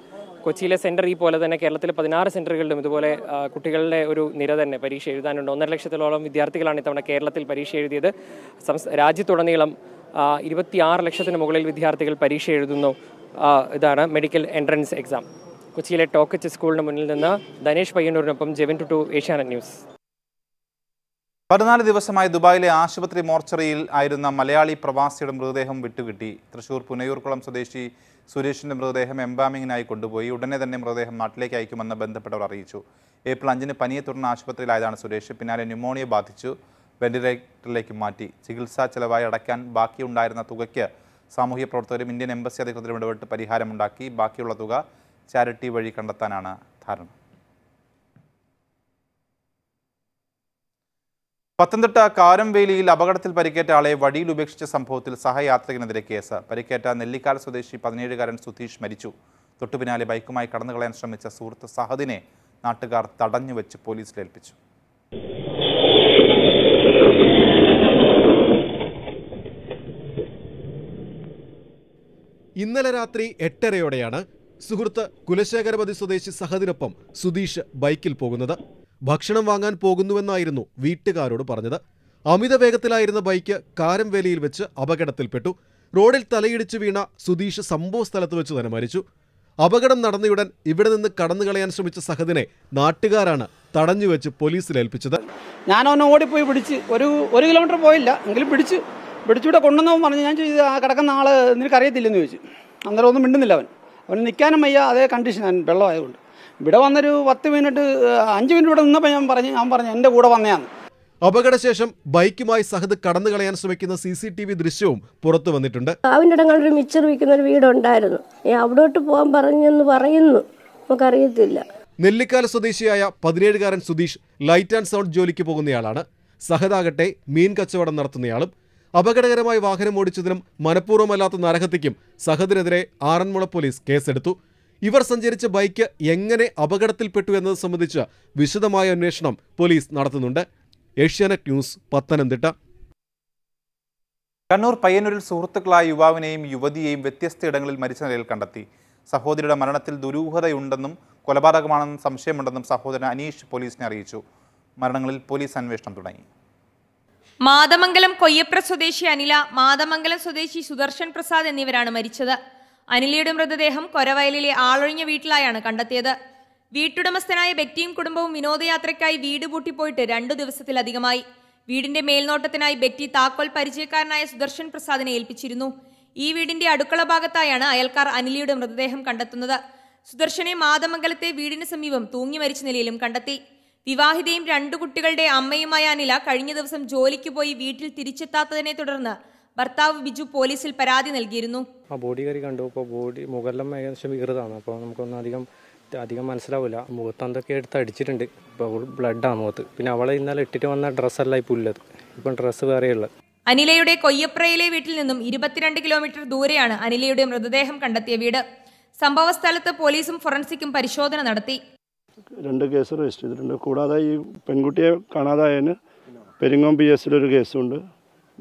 കൊച്ചിയിലെ സെൻറ്റർ ഈ പോലെ തന്നെ കേരളത്തിലെ പതിനാറ് സെൻറ്ററുകളിലും ഇതുപോലെ കുട്ടികളുടെ ഒരു നിര തന്നെ പരീക്ഷ എഴുതാനുണ്ട്. ഒന്നര ലക്ഷത്തിലോളം വിദ്യാർത്ഥികളാണ് ഇത്തവണ കേരളത്തിൽ പരീക്ഷ എഴുതിയത്. രാജ്യത്തുടനീളം ഇരുപത്തിയാറ് ലക്ഷത്തിന് മുകളിൽ വിദ്യാർത്ഥികൾ പരീക്ഷ എഴുതുന്നു. ഇതാണ് മെഡിക്കൽ എൻട്രൻസ് എക്സാം. കൊച്ചിയിലെ ടോക്കച്ച് സ്കൂളിന് മുന്നിൽ നിന്ന് ധനേഷ് പയ്യന്നൂരിനൊപ്പം ജെവിൻ ടുട്ടു, ഏഷ്യാനെറ്റ് ന്യൂസ്. പതിനാല് ദിവസമായി ദുബായിലെ ആശുപത്രി മോർച്ചറിയിൽ ആയിരുന്ന മലയാളി പ്രവാസിയുടെ മൃതദേഹം വിട്ടുകിട്ടി. തൃശൂർ പുനയൂർക്കുളം സ്വദേശി സുരേഷിൻ്റെ മൃതദേഹം എംബാമിങ്ങിനായി കൊണ്ടുപോയി. ഉടനെ തന്നെ മൃതദേഹം നാട്ടിലേക്ക് അയക്കുമെന്ന് ബന്ധപ്പെട്ടവർ അറിയിച്ചു. ഏപ്രിൽ അഞ്ചിന് പനിയെ തുടർന്ന് ആശുപത്രിയിലായതാണ് സുരേഷ്. പിന്നാലെ ന്യൂമോണിയ ബാധിച്ചു വെന്റിലേറ്ററിലേക്ക് മാറ്റി. ചികിത്സാ ചെലവായി അടയ്ക്കാൻ ബാക്കിയുണ്ടായിരുന്ന തുകയ്ക്ക് സാമൂഹ്യ പ്രവർത്തകരും ഇന്ത്യൻ എംബസി അധികൃതരും ഇടപെട്ട് പരിഹാരമുണ്ടാക്കി. ബാക്കിയുള്ള തുക ചാരിറ്റി വഴി കണ്ടെത്താനാണ് ധാരണ. പത്തനംതിട്ട കാരംവേലിയിൽ അപകടത്തിൽ പരിക്കേറ്റ ആളെ വഴിയിൽ ഉപേക്ഷിച്ച സംഭവത്തിൽ സഹയാത്രികനെതിരെ കേസ്. പരിക്കേറ്റ നെല്ലിക്കാൽ സ്വദേശി പതിനേഴുകാരൻ സുധീഷ് മരിച്ചു. തൊട്ടുപിന്നാലെ ബൈക്കുമായി കടന്നു കളയാൻ ശ്രമിച്ച സുഹൃത്ത് സഹദിനെ നാട്ടുകാർ തടഞ്ഞുവെച്ച് പോലീസിലേൽപ്പിച്ചു. ഇന്നലെ രാത്രി എട്ടരയോടെയാണ് സുഹൃത്ത് കുലശേഖരപതി സ്വദേശി സഹദിനൊപ്പം സുധീഷ് ബൈക്കിൽ പോകുന്നത്. ഭക്ഷണം വാങ്ങാൻ പോകുന്നുവെന്നായിരുന്നു വീട്ടുകാരോട് പറഞ്ഞത്. അമിത വേഗത്തിലായിരുന്ന ബൈക്ക് കാരംവേലിയിൽ വെച്ച് അപകടത്തിൽപ്പെട്ടു. റോഡിൽ തലയിടിച്ച് വീണ സുധീഷ് സംഭവ സ്ഥലത്ത് വെച്ച് തന്നെ മരിച്ചു. അപകടം നടന്നയുടൻ ഇവിടെ നിന്ന് കടന്നു കളയാൻ ശ്രമിച്ച സഹദിനെ നാട്ടുകാരാണ് തടഞ്ഞു വെച്ച് പോലീസിൽ ഏൽപ്പിച്ചത്. ഞാനവനെ ഓടിപ്പോയി പിടിച്ച്, ഒരു ഒരു കിലോമീറ്റർ പോയില്ല, എങ്കിലും പിടിച്ച് പിടിച്ചൂടെ കൊണ്ടുവന്നവൻ പറഞ്ഞു, ഞാൻ കിടക്കുന്ന ആൾ നിനക്കറിയത്തില്ലെന്ന് ചോദിച്ചു. അന്നേരം ഒന്നും മിണ്ടുന്നില്ല അവൻ. അവന് നിൽക്കാനും വയ്യ, അതേ കണ്ടീഷൻ വെള്ളമായതുകൊണ്ട്. ഇവിടെ വന്നൊരു പത്ത് മിനിറ്റ് അഞ്ച് മിനിറ്റ് ഇവിടെ നിന്നപ്പോൾ ഞാൻ പറഞ്ഞു ഞാൻ പറഞ്ഞു എൻ്റെ കൂടെ വന്നതാണ്. അപകടശേഷം ബൈക്കുമായി സഹദ് കടന്നു കളയാൻ ശ്രമിക്കുന്ന സി സി ടി വി ദൃശ്യവും പുറത്തു വന്നിട്ടുണ്ട്. അവൻ്റെ ഇടങ്ങളൊരു മിച്ചർ വിൽക്കുന്ന ഒരു വീടുണ്ടായിരുന്നു, അവിടോട്ട് പോകാൻ പറഞ്ഞെന്ന് പറയുന്നു, നമുക്കറിയത്തില്ല. നെല്ലിക്കാല സ്വദേശിയായ പതിനേഴുകാരൻ സുധീഷ് ലൈറ്റ് ആൻഡ് സൗണ്ട് ജോലിക്ക് പോകുന്നയാളാണ്. സഹദാകട്ടെ മീൻ കച്ചവടം നടത്തുന്നയാളും. അപകടകരമായി വാഹനം ഓടിച്ചതിനും മനഃപൂർവ്വമല്ലാത്ത നരഹത്യയ്ക്കും സഹദിനെതിരെ ആറന്മുള പോലീസ് കേസെടുത്തു. ഇവർ സഞ്ചരിച്ച ബൈക്ക് എങ്ങനെ അപകടത്തിൽപ്പെട്ടു എന്നത് സംബന്ധിച്ച് വിശദമായ അന്വേഷണം പോലീസ് നടത്തുന്നുണ്ട്. ഏഷ്യാനെറ്റ് ന്യൂസ്, പത്തനംതിട്ട. കണ്ണൂർ പയ്യന്നൂരിൽ സുഹൃത്തുക്കളായ യുവാവിനെയും യുവതിയെയും വ്യത്യസ്തയിടങ്ങളിൽ മരിച്ച നിലയിൽ കണ്ടെത്തി. സഹോദരിയുടെ മരണത്തിൽ ദുരൂഹതയുണ്ടെന്നും കൊലപാതകമാണെന്നും സംശയമുണ്ടെന്നും സഹോദരൻ അനീഷ് പോലീസിനെ അറിയിച്ചു. മരണങ്ങളിൽ പോലീസ് അന്വേഷണം തുടങ്ങി. മാതമംഗലം കൊയ്യപ്ര സ്വദേശി അനില, മാതമംഗലം സ്വദേശി സുദർശൻ പ്രസാദ് എന്നിവരാണ് മരിച്ചത്. അനിലയുടെ മൃതദേഹം കൊരവയലിലെ ആളൊഴിഞ്ഞ വീട്ടിലായാണ് കണ്ടെത്തിയത്. വീട്ടുടമസ്ഥനായ വ്യക്തിയും കുടുംബവും വിനോദയാത്രയ്ക്കായി വീട് പൂട്ടിപ്പോയിട്ട് രണ്ടു ദിവസത്തിലധികമായി. വീടിന്റെ മേൽനോട്ടത്തിനായി വ്യക്തി താക്കോൽ പരിചയക്കാരനായ സുദർശൻ പ്രസാദിനെ ഏൽപ്പിച്ചിരുന്നു. ഈ വീടിന്റെ അടുക്കള ഭാഗത്തായാണ് അയൽക്കാർ അനിലയുടെ മൃതദേഹം കണ്ടെത്തുന്നത്. സുദർശനെ മാതമംഗലത്തെ വീടിന് സമീപം തൂങ്ങി മരിച്ച നിലയിലും കണ്ടെത്തി. വിവാഹിതയും രണ്ടു കുട്ടികളുടെ അമ്മയുമായ അനില കഴിഞ്ഞ ദിവസം ജോലിക്ക് പോയി വീട്ടിൽ തിരിച്ചെത്താത്തതിനെ തുടർന്ന് ഭർത്താവ് ബിജു പോലീസിൽ പരാതി നൽകിയിരുന്നു. ആ ബോഡി കറി കണ്ടു. അപ്പോൾ ബോഡി മുകളിലും ഏകദേശം വികൃതമാണ്. അപ്പോൾ നമുക്കൊന്നും അധികം അധികം മനസ്സിലാവില്ല. മുഖത്ത് എന്തൊക്കെ എടുത്ത് അടിച്ചിട്ടുണ്ട്. ഇപ്പോൾ ബ്ലഡാണ് മുഖത്ത്. പിന്നെ അവളെ ഇന്നലെ ഇട്ടിട്ട് വന്ന ഡ്രസ്സല്ല ഇപ്പോൾ ഉള്ളത്. ഇപ്പം ഡ്രസ്സ് വേറെയുള്ളത്. അനിലയുടെ കൊയ്യപ്രയിലെ വീട്ടിൽ നിന്നും ഇരുപത്തിരണ്ട് കിലോമീറ്റർ ദൂരെയാണ് അനിലയുടെ മൃതദേഹം കണ്ടെത്തിയ വീട്. സംഭവ സ്ഥലത്ത് പോലീസും ഫൊറൻസിക്കും പരിശോധന നടത്തി. രണ്ട് കേസ് രജിസ്റ്റർ ചെയ്തിട്ടുണ്ട്. കൂടാതെ ഈ പെൺകുട്ടിയെ കാണാതായതിന് പെരിങ്ങോം പി എസിലൊരു കേസുണ്ട്.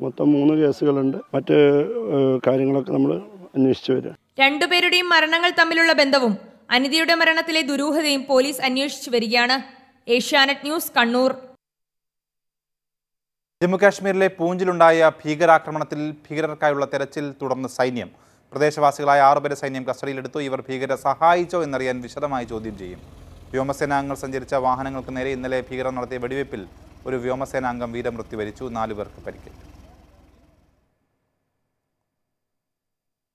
മൊത്തം മൂന്ന് കേസുകളുണ്ട്. മറ്റ് കാര്യങ്ങളൊക്കെ നമ്മൾ അന്വേഷിച്ചു വരിക. രണ്ടുപേരുടെയും മരണങ്ങൾ തമ്മിലുള്ള ബന്ധവും അനിതയുടെ മരണത്തിലെ ദുരൂഹതയും പോലീസ് അന്വേഷിച്ചു വരികയാണ്. ഏഷ്യാനെറ്റ് ന്യൂസ്, കണ്ണൂർ. ജമ്മുകാശ്മീരിലെ പൂഞ്ചിലുണ്ടായ ഭീകരാക്രമണത്തിൽ ഭീകരർക്കായുള്ള തെരച്ചിൽ തുടർന്ന് സൈന്യം. പ്രദേശവാസികളായ ആറുപേരെ സൈന്യം കസ്റ്റഡിയിലെടുത്തു. ഇവർ ഭീകരരെ സഹായിച്ചോ എന്നറിയാൻ വിശദമായി ചോദ്യം ചെയ്യും. വ്യോമസേനാംഗങ്ങൾ സഞ്ചരിച്ച വാഹനങ്ങൾക്ക് നേരെ ഇന്നലെ ഭീകരർ നടത്തിയ വെടിവയ്പിൽ ഒരു വ്യോമസേനാംഗം വീരമൃത്യു വരിച്ചു. നാലുപേർക്ക് പരിക്കേറ്റു.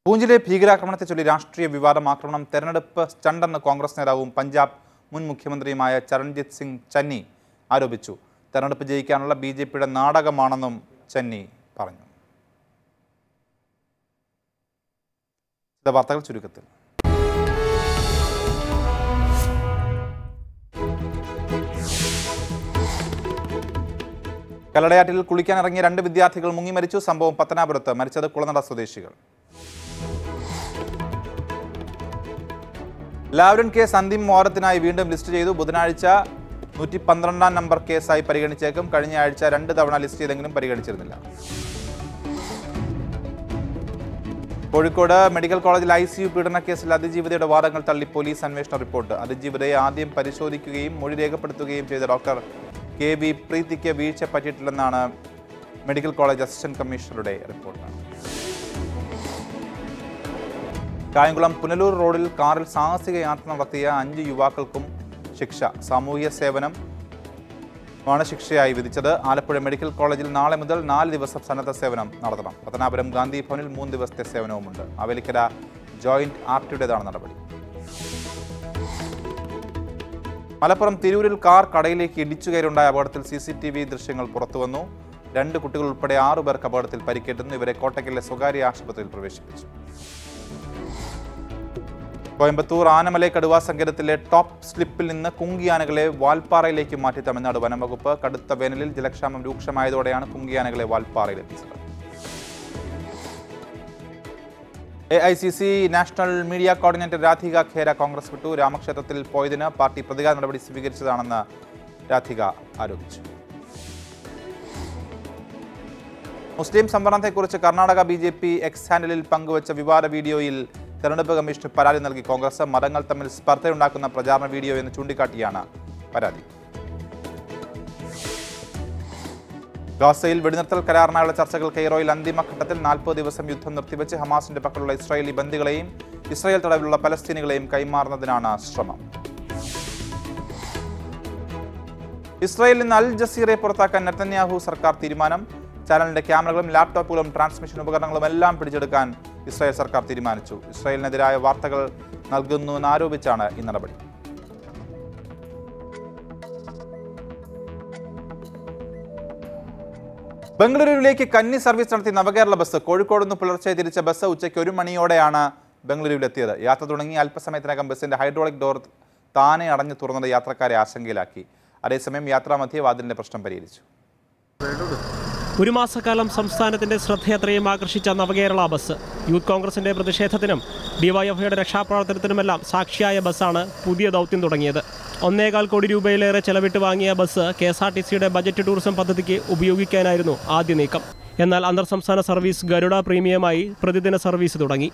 പൂഞ്ചിലെ ഭീകരാക്രമണത്തെ ചൊല്ലി രാഷ്ട്രീയ വിവാദം. ആക്രമണം തെരഞ്ഞെടുപ്പ് സ്റ്റണ്ടെന്ന് കോൺഗ്രസ് നേതാവും പഞ്ചാബ് മുൻ മുഖ്യമന്ത്രിയുമായ ചരൺജിത് സിംഗ് ചന്നി ആരോപിച്ചു. തെരഞ്ഞെടുപ്പ് ജയിക്കാനുള്ള ബി ജെ പിയുടെ നാടകമാണെന്നും ചന്നി പറഞ്ഞു. വാർത്തകൾ ചുരുക്കത്തിൽ. കല്ലടയാറ്റിൽ കുളിക്കാനിറങ്ങിയ രണ്ട് വിദ്യാർത്ഥികൾ മുങ്ങി മരിച്ചു. സംഭവം പത്തനാപുരത്ത്. മരിച്ചത് കുളനട സ്വദേശികൾ. ലാവ്ലിൻ കേസ് അന്തിമ വാദത്തിനായി വീണ്ടും ലിസ്റ്റ് ചെയ്തു. ബുധനാഴ്ച നൂറ്റി പന്ത്രണ്ടാം നമ്പർ കേസായി പരിഗണിച്ചേക്കും. കഴിഞ്ഞ ആഴ്ച രണ്ട് തവണ ലിസ്റ്റ് ചെയ്തെങ്കിലും പരിഗണിച്ചിരുന്നില്ല. കോഴിക്കോട് മെഡിക്കൽ കോളേജിൽ ഐ സി യു പീഡനക്കേസിൽ അതിജീവിതയുടെ വാദങ്ങൾ തള്ളി പോലീസ് അന്വേഷണ റിപ്പോർട്ട്. അതിജീവിതയെ ആദ്യം പരിശോധിക്കുകയും മൊഴി രേഖപ്പെടുത്തുകയും ചെയ്ത ഡോക്ടർ കെ വി പ്രീതിക്ക് വീഴ്ച പറ്റിയിട്ടില്ലെന്നാണ് മെഡിക്കൽ കോളേജ് അസിസ്റ്റന്റ് കമ്മീഷണറുടെ റിപ്പോർട്ട്. കായംകുളം പുനലൂർ റോഡിൽ കാറിൽ സാഹസിക യാത്ര നടത്തിയ അഞ്ച് യുവാക്കൾക്കും ശിക്ഷ. സാമൂഹ്യ സേവനം ആണ് ശിക്ഷയായി വിധിച്ചത്. ആലപ്പുഴ മെഡിക്കൽ കോളേജിൽ നാളെ മുതൽ നാല് ദിവസം സന്നദ്ധ സേവനം നടത്തണം. പത്തനാപുരം ഗാന്ധി ഭവനിൽ മൂന്ന് ദിവസത്തെ സേവനവുമുണ്ട്. അവലിക്കര ജോയിന്റ് ആർ ടിയുടേതാണ് നടപടി. മലപ്പുറം തിരൂരിൽ കാർ കടയിലേക്ക് ഇടിച്ചു കയറിയുണ്ടായ അപകടത്തിൽ സി സി ടി വി ദൃശ്യങ്ങൾ പുറത്തുവന്നു. രണ്ട് കുട്ടികൾ ഉൾപ്പെടെ ആറുപേർക്ക് അപകടത്തിൽ പരിക്കേറ്റുന്നു. ഇവരെ കോട്ടയ്ക്കലിലെ സ്വകാര്യ ആശുപത്രിയിൽ പ്രവേശിപ്പിച്ചു. കോയമ്പത്തൂർ ആനമലൈ കടുവാ സങ്കേതത്തിലെ ടോപ്പ് സ്ലിപ്പിൽ നിന്ന് കുങ്കിയാനകളെ വാൽപ്പാറയിലേക്ക് മാറ്റി തമിഴ്നാട് വനംവകുപ്പ്. കടുത്ത വേനലിൽ ജലക്ഷാമം രൂക്ഷമായതോടെയാണ് കുങ്കിയാനകളെ വാൽപ്പാറയിലെത്തിച്ചത്. A I C C national media coordinator Radhika Khera Congress വിട്ടു. രാമക്ഷേത്രത്തിൽ പോയതിന് പാർട്ടി പ്രതികാര നടപടി സ്വീകരിച്ചതാണെന്ന് രാധിക ആരോപിച്ചു. മുസ്ലിം സംവരണത്തെക്കുറിച്ച് Karnataka B J P X ഹാൻഡലിൽ പങ്കുവച്ച വിവാദ വീഡിയോയിൽ തെരഞ്ഞെടുപ്പ് കമ്മീഷന് പരാതി നൽകി കോൺഗ്രസ്. മതങ്ങൾ തമ്മിൽ സ്പർദ്ധയുണ്ടാക്കുന്ന പ്രചാരണ വീഡിയോ എന്ന് ചൂണ്ടിക്കാട്ടിയാണ് പരാതി. ഗാസയിൽ വെടിനിർത്തൽ കരാറിനായുള്ള ചർച്ചകൾ കെയ്റോയിൽ അന്തിമഘട്ടത്തിൽ. നാൽപ്പത് ദിവസം യുദ്ധം നിർത്തിവെച്ച് ഹമാസിന്റെ പക്കലുള്ള ഇസ്രായേലി ബന്ദികളെയും ഇസ്രായേൽ തടവിലുള്ള പലസ്തീനികളെയും കൈമാറുന്നതിനാണ് ശ്രമം. ഇസ്രായേലിൽ നിന്ന് അൽ ജസീറയെ പുറത്താക്കാൻ നെതന്യാഹു സർക്കാർ തീരുമാനം. ചാനലിന്റെ ക്യാമറകളും ലാപ്ടോപ്പുകളും ട്രാൻസ്മിഷൻ ഉപകരണങ്ങളും എല്ലാം പിടിച്ചെടുക്കാൻ ഇസ്രായേൽ സർക്കാർ തീരുമാനിച്ചു. ഇസ്രായേലിനെതിരായ വാർത്തകൾ നൽകുന്നുവെന്ന് ആരോപിച്ചാണ് ഈ നടപടി. ബംഗളൂരുവിലേക്ക് കന്നി സർവീസ് നടത്തി നവകേരള ബസ്. കോഴിക്കോട് നിന്ന് പുലർച്ചെ തിരിച്ച ബസ് ഉച്ചയ്ക്ക് ഒരു മണിയോടെയാണ് ബംഗളൂരുവിലെത്തിയത്. യാത്ര തുടങ്ങി അല്പസമയത്തിനകം ബസ്സിന്റെ ഹൈഡ്രോളിക് ഡോർ താനെ അടഞ്ഞു തുറന്നത് യാത്രക്കാരെ ആശങ്കയിലാക്കി. അതേസമയം യാത്രാമധ്യേ വാതിലിന്റെ പ്രശ്നം പരിഹരിച്ചു. ഒരു മാസക്കാലം സംസ്ഥാനത്തിന്റെ ശ്രദ്ധയത്രയും ആകർഷിച്ച നവകേരള ബസ് യൂത്ത് കോൺഗ്രസിന്റെ പ്രതിഷേധത്തിനും ഡിവൈഎഫ്ഐയുടെ രക്ഷാപ്രവർത്തനത്തിനുമെല്ലാം സാക്ഷിയായ ബസ്സാണ് പുതിയ ദൗത്യം തുടങ്ങിയത്. ഒന്നേകാൽ കോടി രൂപയിലേറെ ചെലവിട്ട് വാങ്ങിയ bus K S R T സിയുടെ ബജറ്റ് ടൂറിസം പദ്ധതിക്ക് ഉപയോഗിക്കാനായിരുന്നു ആദ്യ നീക്കം. എന്നാൽ അന്തർ സംസ്ഥാന സർവീസ് ഗരുഡ പ്രീമിയമായി പ്രതിദിന സർവീസ് തുടങ്ങി.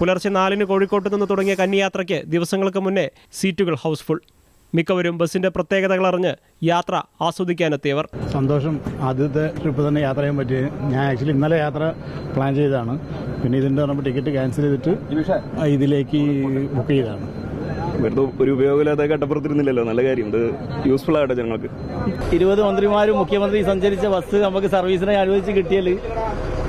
പുലർച്ചെ നാലിന് കോഴിക്കോട്ട് നിന്ന് തുടങ്ങിയ കന്നിയാത്രയ്ക്ക് ദിവസങ്ങൾക്ക് മുന്നേ സീറ്റുകൾ ഹൗസ്ഫുൾ. മിക്കവരും ബസ്സിന്റെ പ്രത്യേകതകൾ അറിഞ്ഞ് യാത്ര ആസ്വദിക്കാനെത്തിയവർ. സന്തോഷം, ആദ്യത്തെ ട്രിപ്പ് തന്നെ യാത്ര ചെയ്യാൻ പറ്റി. ഞാൻ ആക്ച്വലി ഇന്നലെ യാത്ര പ്ലാൻ ചെയ്തതാണ്. പിന്നെ ഇതിൻ്റെ പറയുമ്പോൾ ടിക്കറ്റ് ക്യാൻസൽ ചെയ്തിട്ട് ഇതിലേക്ക് ബുക്ക് ചെയ്തതാണ്. വെറുതെ ഒരു ഉപയോഗമില്ലാതെ കട്ടപ്പുറത്തിരുന്നില്ലല്ലോ, നല്ല കാര്യം. ഇത് യൂസ്ഫുൾ ആകട്ടെ ജനങ്ങൾക്ക്. ഇരുപത് മന്ത്രിമാരും മുഖ്യമന്ത്രി സഞ്ചരിച്ച ബസ് നമുക്ക് സർവീസിനെ അനുവദിച്ച് കിട്ടിയാൽ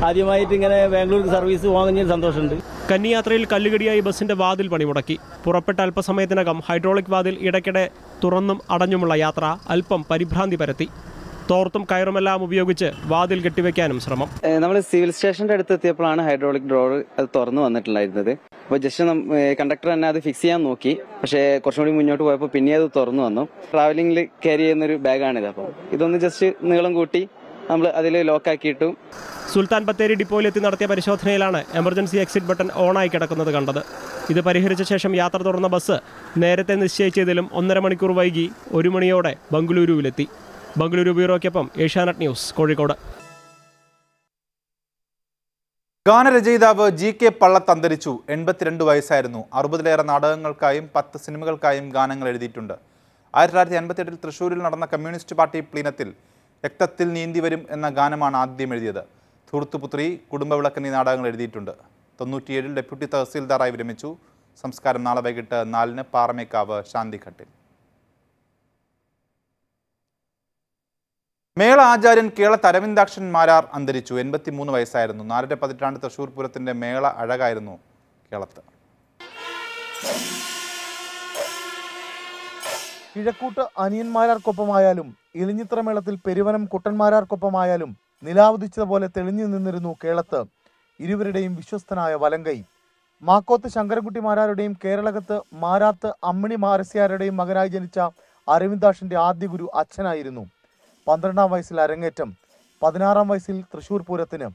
ആദ്യമായിട്ട് ഇങ്ങനെ ബാംഗ്ലൂർക്ക് സർവീസ് വാങ്ങുന്നതിൽ സന്തോഷമുണ്ട്. കന്നിയാത്രയിൽ കല്ലുകടിയായി ബസ്സിന്റെ വാതിൽ പണിമുടക്കി. പുറപ്പെട്ട അല്പസമയത്തിനകം ഹൈഡ്രോളിക് വാതിൽ ഇടയ്ക്കിടെ തുറന്നും അടഞ്ഞുമുള്ള യാത്ര അല്പം പരിഭ്രാന്തി പരത്തി. തോർത്തും കയറുമെല്ലാം ഉപയോഗിച്ച് വാതിൽ കെട്ടിവെക്കാനും ശ്രമം. നമ്മൾ സിവിൽ സ്റ്റേഷന്റെ അടുത്ത് എത്തിയപ്പോഴാണ് ഹൈഡ്രോളിക് ഡോർ അത് തുറന്നു വന്നിട്ടുണ്ടായിരുന്നത്. അപ്പോൾ ജസ്റ്റ് കണ്ടക്ടർ തന്നെ അത് ഫിക്സ് ചെയ്യാൻ നോക്കി, പക്ഷേ കുറച്ചും കൂടി മുന്നോട്ട് പോയപ്പോൾ പിന്നെ അത് തുറന്നു വന്നു. ട്രാവലിംഗിൽ ക്യാരി ചെയ്യുന്നൊരു ബാഗാണിത്. അപ്പോൾ ഇതൊന്ന് ജസ്റ്റ് നീളം കൂട്ടി നമ്മൾ അതിൽ ലോക്കാക്കിയിട്ടു. സുൽത്താൻ ബത്തേരി ഡിപ്പോയിലെത്തി നടത്തിയ പരിശോധനയിലാണ് എമർജൻസി എക്സിറ്റ് ബട്ടൺ ഓണായി കിടക്കുന്നത് കണ്ടത്. ഇത് പരിഹരിച്ച ശേഷം യാത്ര തുടർന്ന ബസ് നേരത്തെ നിശ്ചയിച്ചതിലും ഒന്നര മണിക്കൂർ വൈകി ഒരു മണിയോടെ ബംഗളൂരുവിലെത്തി. ബംഗളൂരു ബ്യൂറോയ്ക്കൊപ്പം ഏഷ്യാനെറ്റ് ന്യൂസ്, കോഴിക്കോട്. ഗാനരചയിതാവ് ജി കെ പള്ളത്ത് അന്തരിച്ചു. എൺപത്തിരണ്ട് വയസ്സായിരുന്നു. അറുപതിലേറെ നാടകങ്ങൾക്കായും പത്ത് സിനിമകൾക്കായും ഗാനങ്ങൾ എഴുതിയിട്ടുണ്ട്. ആയിരത്തി തൊള്ളായിരത്തി അൻപത്തി എട്ടിൽ തൃശ്ശൂരിൽ നടന്ന കമ്മ്യൂണിസ്റ്റ് പാർട്ടി പ്ലീനത്തിൽ രക്തത്തിൽ നീന്തി വരും എന്ന ഗാനമാണ് ആദ്യം എഴുതിയത്. ധൂർത്തുപുത്രി, കുടുംബവിളക്കൻ നാടകങ്ങൾ എഴുതിയിട്ടുണ്ട്. തൊണ്ണൂറ്റിയേഴിൽ ഡെപ്യൂട്ടി തഹസീൽദാറായി വിരമിച്ചു. സംസ്കാരം നാളെ വൈകിട്ട് നാലിന് പാറമേക്കാവ് ശാന്തിഘട്ടിൽ. മേള ആചാര്യൻ കേളത്ത് അരവിന്ദാക്ഷൻ മാരാർ അന്തരിച്ചു. എൺപത്തിമൂന്ന് വയസ്സായിരുന്നു. നാലര പതിറ്റാണ്ട് തൃശൂർ പൂരത്തിൻ്റെ മേള അഴകായിരുന്നു കേളത്ത്. കിഴക്കൂട്ട് അനിയന്മാരാർക്കൊപ്പമായാലും ഇളിഞ്ഞിത്ര മേളത്തിൽ പെരുവനം കുട്ടന്മാരാർക്കൊപ്പമായാലും നിലാവുദിച്ചതുപോലെ തെളിഞ്ഞു നിന്നിരുന്നു കേളത്ത് ഇരുവരുടെയും വിശ്വസ്തനായ വലങ്കൈ. മാക്കോത്ത് ശങ്കരൻകുട്ടി മാരാരുടെയും കേരളകത്ത് മാരാത്ത് അമ്മിണി മാരസ്യാരുടെയും മകനായി ജനിച്ച അരവിന്ദാക്ഷൻ്റെ ആദ്യ ഗുരു അച്ഛനായിരുന്നു. പന്ത്രണ്ടാം വയസ്സിൽ അരങ്ങേറ്റം, പതിനാറാം വയസ്സിൽ തൃശൂർ പൂരത്തിന്,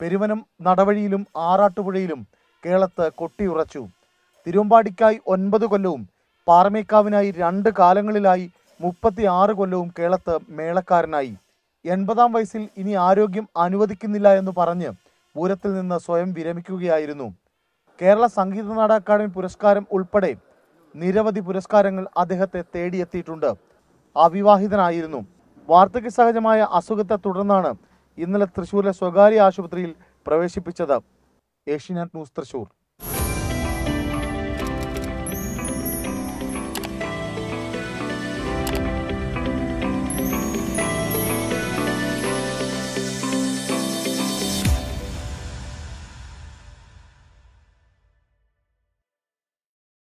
പെരുവനം നടവഴിയിലും ആറാട്ടുപുഴയിലും കേളത്ത് കൊട്ടിയുറച്ചു. തിരുവമ്പാടിക്കായി ഒൻപത് കൊല്ലവും പാറമേക്കാവിനായി രണ്ട് കാലങ്ങളിലായി മുപ്പത്തി ആറ് കൊല്ലവും കേളത്ത് മേളക്കാരനായി. എൺപതാം വയസ്സിൽ ഇനി ആരോഗ്യം അനുവദിക്കുന്നില്ല എന്ന് പറഞ്ഞ് പൂരത്തിൽ നിന്ന് സ്വയം വിരമിക്കുകയായിരുന്നു. കേരള സംഗീത നാട അക്കാദമി പുരസ്കാരം ഉൾപ്പെടെ നിരവധി പുരസ്കാരങ്ങൾ അദ്ദേഹത്തെ തേടിയെത്തിയിട്ടുണ്ട്. അവിവാഹിതനായിരുന്നു. വാർദ്ധക്യ സഹജമായ അസുഖത്തെ തുടർന്നാണ് ഇന്നലെ തൃശ്ശൂരിലെ സ്വകാര്യ ആശുപത്രിയിൽ പ്രവേശിപ്പിച്ചത്. ഏഷ്യാനെറ്റ് ന്യൂസ്, തൃശ്ശൂർ.